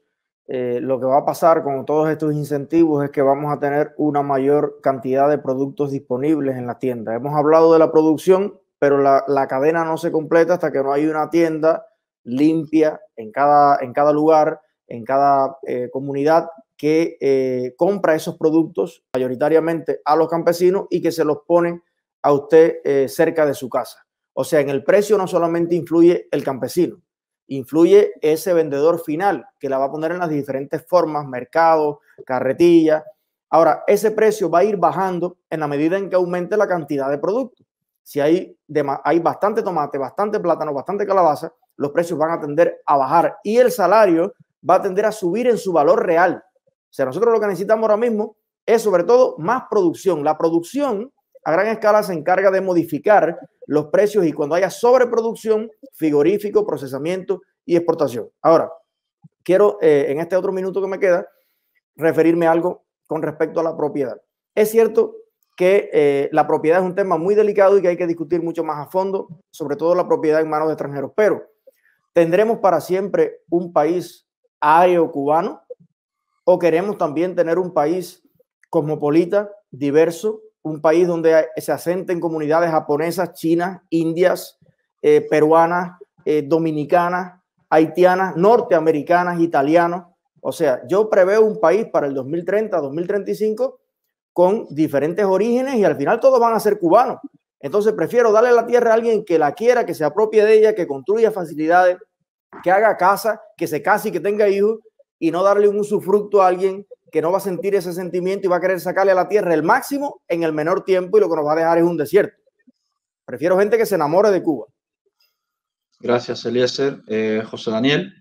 eh, lo que va a pasar con todos estos incentivos es que vamos a tener una mayor cantidad de productos disponibles en las tiendas. Hemos hablado de la producción, pero la, la cadena no se completa hasta que no hay una tienda limpia en cada, en cada lugar, en cada eh, comunidad que eh, compra esos productos mayoritariamente a los campesinos y que se los pone a usted eh, cerca de su casa. O sea, en el precio no solamente influye el campesino, influye ese vendedor final que la va a poner en las diferentes formas, mercado, carretilla. Ahora, ese precio va a ir bajando en la medida en que aumente la cantidad de productos. Si hay, hay bastante tomate, bastante plátano, bastante calabaza, los precios van a tender a bajar y el salario va a tender a subir en su valor real. O sea, nosotros lo que necesitamos ahora mismo es sobre todo más producción. La producción a gran escala se encarga de modificar los precios y cuando haya sobreproducción, frigorífico, procesamiento y exportación. Ahora, quiero eh, en este otro minuto que me queda referirme a algo con respecto a la propiedad. Es cierto que eh, la propiedad es un tema muy delicado y que hay que discutir mucho más a fondo, sobre todo la propiedad en manos de extranjeros, pero ¿tendremos para siempre un país aéreo-cubano o queremos también tener un país cosmopolita, diverso, un país donde se asenten comunidades japonesas, chinas, indias, eh, peruanas, eh, dominicanas, haitianas, norteamericanas, italianos? O sea, yo preveo un país para el dos mil treinta, dos mil treinta y cinco con diferentes orígenes y al final todos van a ser cubanos. Entonces prefiero darle la tierra a alguien que la quiera, que se apropie de ella, que construya facilidades, que haga casa, que se case y que tenga hijos, y no darle un usufructo a alguien que no va a sentir ese sentimiento y va a querer sacarle a la tierra el máximo en el menor tiempo y lo que nos va a dejar es un desierto. Prefiero gente que se enamore de Cuba. Gracias, Eliezer. Eh, José Daniel.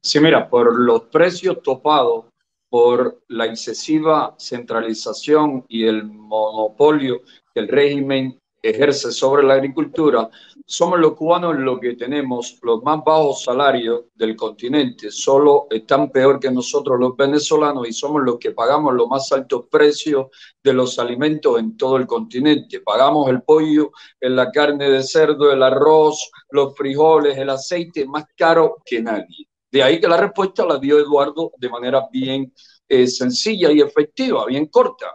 Sí, mira, por los precios topados, por la excesiva centralización y el monopolio que el régimen ejerce sobre la agricultura, somos los cubanos los que tenemos los más bajos salarios del continente. Solo están peor que nosotros los venezolanos y somos los que pagamos los más altos precios de los alimentos en todo el continente. Pagamos el pollo, la carne de cerdo, el arroz, los frijoles, el aceite más caro que nadie. De ahí que la respuesta la dio Eduardo de manera bien eh, sencilla y efectiva, bien corta.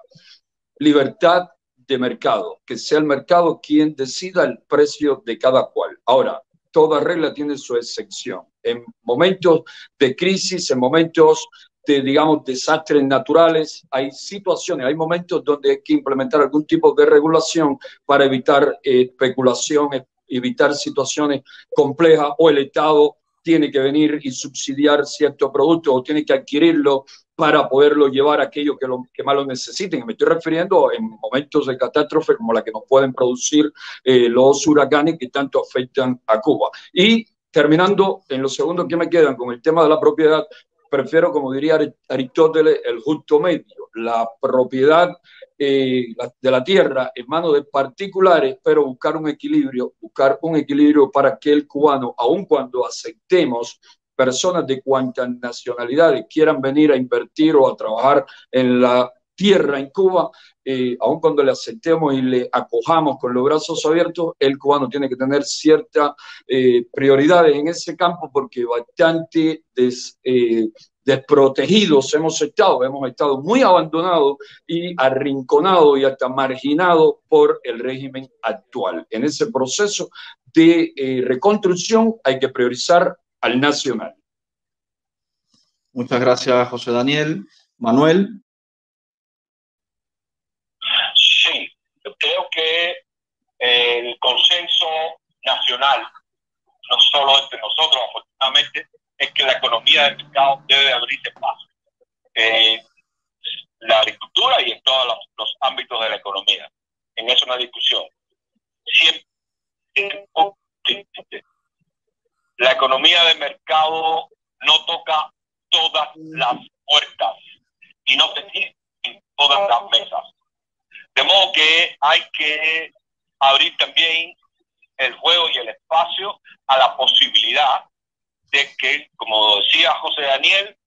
Libertad de mercado, que sea el mercado quien decida el precio de cada cual. Ahora, toda regla tiene su excepción. En momentos de crisis, en momentos de, digamos, desastres naturales, hay situaciones, hay momentos donde hay que implementar algún tipo de regulación para evitar eh, especulaciones, evitar situaciones complejas o el Estado tiene que venir y subsidiar ciertos productos o tiene que adquirirlo para poderlo llevar a aquellos que, lo, que más lo necesiten. Me estoy refiriendo en momentos de catástrofe como la que nos pueden producir eh, los huracanes que tanto afectan a Cuba. Y terminando en los segundos que me quedan con el tema de la propiedad, prefiero, como diría Aristóteles, el justo medio, la propiedad eh, de la tierra en manos de particulares, pero buscar un equilibrio, buscar un equilibrio para que el cubano, aun cuando aceptemos personas de cuantas nacionalidades quieran venir a invertir o a trabajar en la tierra en Cuba, eh, aun cuando le aceptemos y le acojamos con los brazos abiertos, el cubano tiene que tener ciertas eh, prioridades en ese campo, porque bastante des, eh, desprotegidos hemos estado, hemos estado muy abandonados y arrinconados y hasta marginados por el régimen actual. En ese proceso de eh, reconstrucción hay que priorizar al nacional. Muchas gracias, José Daniel. Manuel. Sí, yo creo que el consenso nacional, no solo entre nosotros, afortunadamente, es que la economía del mercado debe abrirse paso. Eh, la agricultura y en todos los, los ámbitos de la economía. En eso no hay discusión. Siempre, siempre la economía de mercado no toca todas las puertas y no se tienen todas las mesas. De modo que hay que abrir también el juego y el espacio a la posibilidad de que, como decía José Daniel,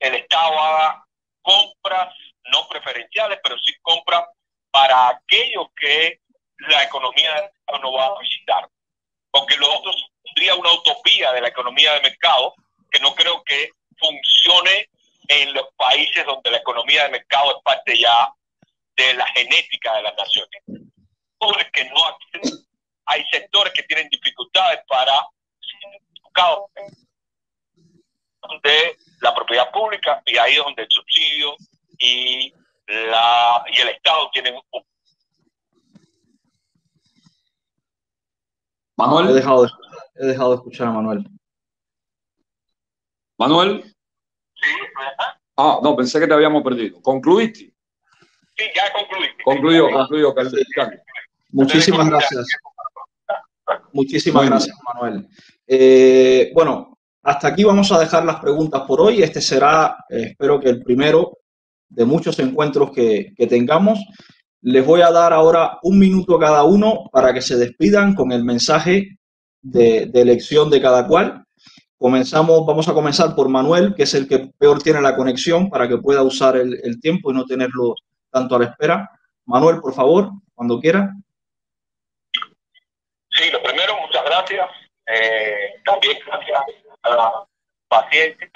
el Estado haga compras no preferenciales, pero sí compras para aquellos que la economía no va a visitar. Porque lo otro tendría una utopía de la economía de mercado que no creo que funcione en los países donde la economía de mercado es parte ya de la genética de las naciones. Porque no hay, hay sectores que tienen dificultades para ser educados, donde la propiedad pública y ahí es donde el subsidio y, la, y el Estado tienen un... Manuel, he dejado de, he dejado de escuchar a Manuel. Manuel. Sí, ¿verdad? Ah, no, pensé que te habíamos perdido. ¿Concluiste? Sí, ya concluí. Concluyó, sí, concluyó, Carlos. Sí, sí. Muchísimas gracias. Muchísimas gracias, Manuel. Eh, bueno, hasta aquí vamos a dejar las preguntas por hoy. Este será, eh, espero que el primero de muchos encuentros que, que tengamos. Les voy a dar ahora un minuto a cada uno para que se despidan con el mensaje de, de elección de cada cual. Comenzamos, vamos a comenzar por Manuel, que es el que peor tiene la conexión, para que pueda usar el, el tiempo y no tenerlo tanto a la espera. Manuel, por favor, cuando quiera. Sí, lo primero, muchas gracias. Eh, también gracias a la paciencia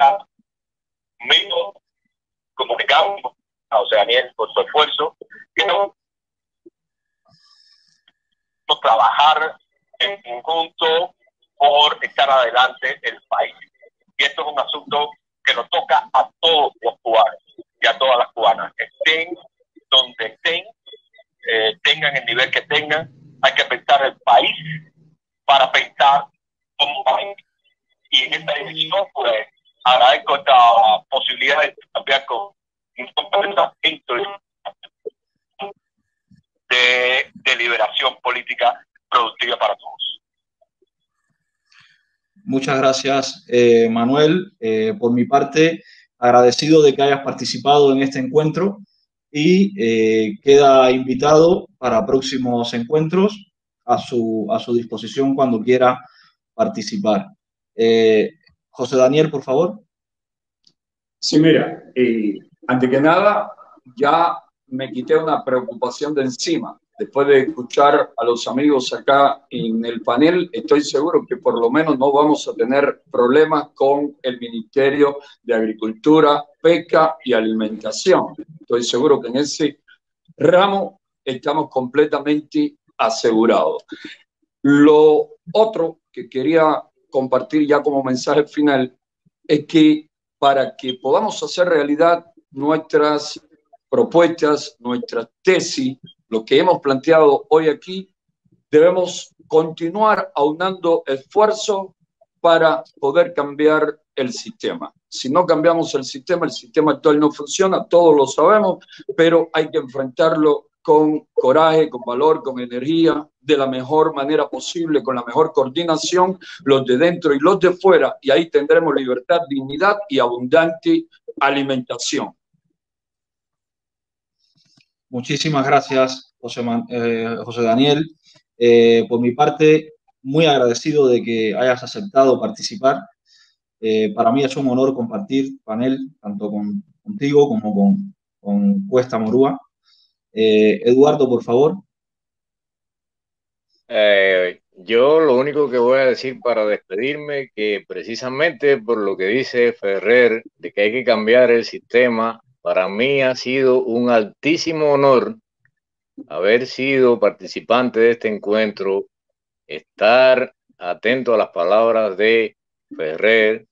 conmigo, comunicamos a José Daniel por su esfuerzo. Quiero trabajar en conjunto por estar adelante el país. Y esto es un asunto que nos toca a todos los cubanos y a todas las cubanas. Estén donde estén, eh, tengan el nivel que tengan, hay que pensar el país para pensar como país. Y en esta dirección, pues, agradezco esta posibilidad de cambiar con de, de liberación política productiva para todos. Muchas gracias, eh, Manuel. Eh, por mi parte, agradecido de que hayas participado en este encuentro y eh, queda invitado para próximos encuentros a su, a su disposición cuando quiera participar. Eh, José Daniel, por favor. Sí, mira, eh, antes que nada, ya me quité una preocupación de encima. Después de escuchar a los amigos acá en el panel, estoy seguro que por lo menos no vamos a tener problemas con el Ministerio de Agricultura, Pesca y Alimentación. Estoy seguro que en ese ramo estamos completamente asegurados. Lo otro que quería compartir ya como mensaje final es que para que podamos hacer realidad nuestras propuestas, nuestras tesis, lo que hemos planteado hoy aquí, debemos continuar aunando esfuerzos para poder cambiar el sistema. Si no cambiamos el sistema, el sistema actual no funciona, todos lo sabemos, pero hay que enfrentarlo con coraje, con valor, con energía, de la mejor manera posible, con la mejor coordinación, los de dentro y los de fuera, y ahí tendremos libertad, dignidad y abundante alimentación. Muchísimas gracias, José, eh, José Daniel. Eh, por mi parte, muy agradecido de que hayas aceptado participar. Eh, para mí es un honor compartir panel tanto con, contigo como con, con Cuesta Morúa. Eh, Eduardo, por favor. Eh, yo lo único que voy a decir para despedirme, que precisamente por lo que dice Ferrer, de que hay que cambiar el sistema, para mí ha sido un altísimo honor haber sido participante de este encuentro, estar atento a las palabras de Ferrer,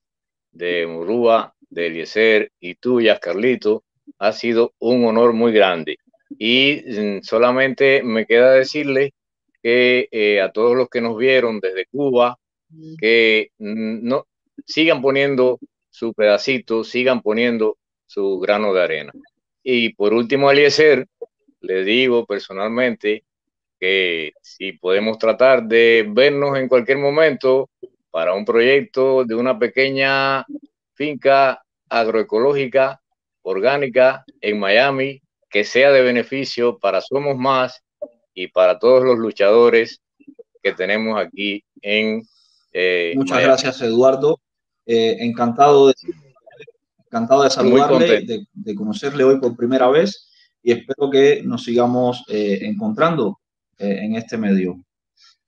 de Morúa, de Eliecer y tuyas, Carlito. Ha sido un honor muy grande. Y solamente me queda decirle que eh, a todos los que nos vieron desde Cuba, que no, sigan poniendo su pedacito, sigan poniendo su grano de arena. Y por último, Eliecer, le digo personalmente que si podemos tratar de vernos en cualquier momento para un proyecto de una pequeña finca agroecológica orgánica en Miami, que sea de beneficio para Somos Más y para todos los luchadores que tenemos aquí en eh, Muchas Miami. Gracias, Eduardo. Eh, encantado de, encantado de saludarle, de, de conocerle hoy por primera vez, y espero que nos sigamos eh, encontrando eh, en este medio.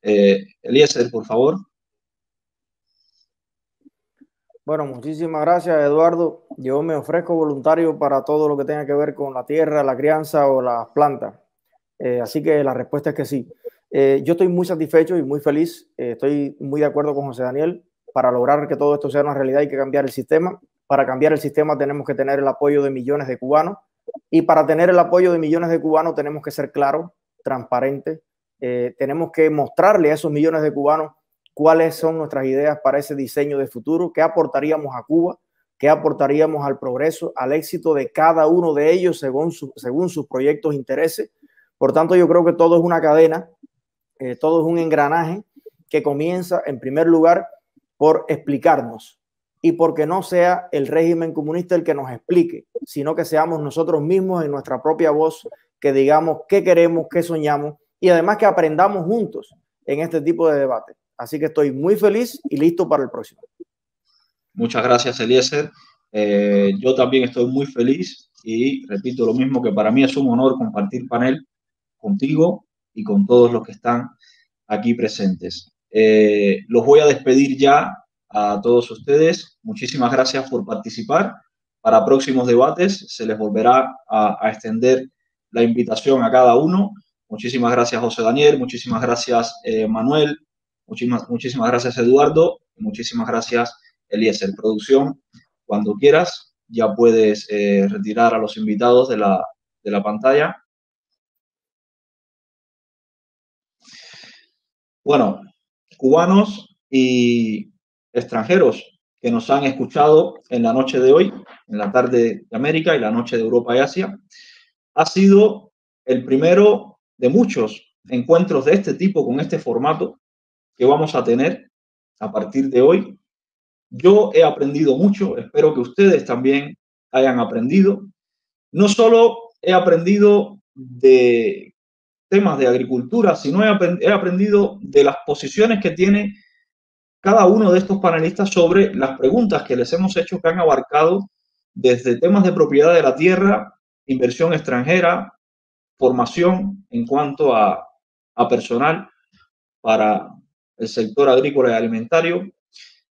Eh, Eliecer, por favor. Bueno, muchísimas gracias, Eduardo. Yo me ofrezco voluntario para todo lo que tenga que ver con la tierra, la crianza o las plantas. Eh, así que la respuesta es que sí. Eh, yo estoy muy satisfecho y muy feliz. Eh, estoy muy de acuerdo con José Daniel. Para lograr que todo esto sea una realidad hay que cambiar el sistema. Para cambiar el sistema tenemos que tener el apoyo de millones de cubanos. Y para tener el apoyo de millones de cubanos tenemos que ser claros, transparentes. Eh, tenemos que mostrarle a esos millones de cubanos cuáles son nuestras ideas para ese diseño de futuro, qué aportaríamos a Cuba, qué aportaríamos al progreso, al éxito de cada uno de ellos según, su, según sus proyectos e intereses. Por tanto, yo creo que todo es una cadena, eh, todo es un engranaje que comienza en primer lugar por explicarnos, y porque no sea el régimen comunista el que nos explique, sino que seamos nosotros mismos en nuestra propia voz, que digamos qué queremos, qué soñamos, y además que aprendamos juntos en este tipo de debate. Así que estoy muy feliz y listo para el próximo. Muchas gracias, Eliecer. Eh, yo también estoy muy feliz y repito lo mismo, que para mí es un honor compartir panel contigo y con todos los que están aquí presentes. Eh, los voy a despedir ya a todos ustedes. Muchísimas gracias por participar. Para próximos debates se les volverá a, a extender la invitación a cada uno. Muchísimas gracias, José Daniel. Muchísimas gracias, eh, Manuel. Muchísimas, muchísimas gracias, Eduardo. Muchísimas gracias, Eliecer. Producción, cuando quieras, ya puedes eh, retirar a los invitados de la, de la pantalla. Bueno, cubanos y extranjeros que nos han escuchado en la noche de hoy, en la tarde de América y la noche de Europa y Asia, ha sido el primero de muchos encuentros de este tipo, con este formato que vamos a tener a partir de hoy. Yo he aprendido mucho, espero que ustedes también hayan aprendido. No solo he aprendido de temas de agricultura, sino he aprendido de las posiciones que tiene cada uno de estos panelistas sobre las preguntas que les hemos hecho, que han abarcado desde temas de propiedad de la tierra, inversión extranjera, formación en cuanto a, a personal para el sector agrícola y alimentario.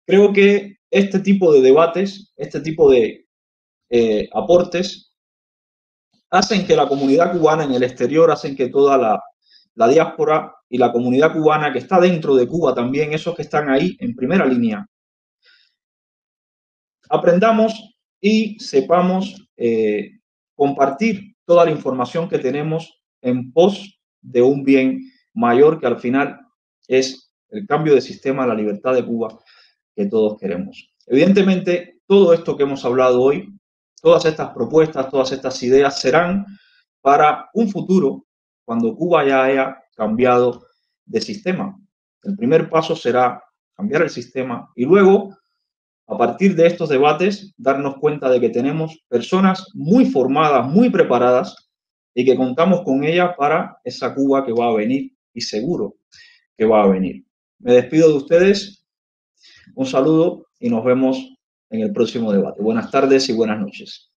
Creo que este tipo de debates, este tipo de eh, aportes, hacen que la comunidad cubana en el exterior, hacen que toda la, la diáspora y la comunidad cubana que está dentro de Cuba también, esos que están ahí en primera línea, aprendamos y sepamos eh, compartir toda la información que tenemos en pos de un bien mayor, que al final es el cambio de sistema, la libertad de Cuba que todos queremos. Evidentemente, todo esto que hemos hablado hoy, todas estas propuestas, todas estas ideas serán para un futuro, cuando Cuba ya haya cambiado de sistema. El primer paso será cambiar el sistema y luego, a partir de estos debates, darnos cuenta de que tenemos personas muy formadas, muy preparadas, y que contamos con ellas para esa Cuba que va a venir, y seguro que va a venir. Me despido de ustedes, un saludo y nos vemos en el próximo debate. Buenas tardes y buenas noches.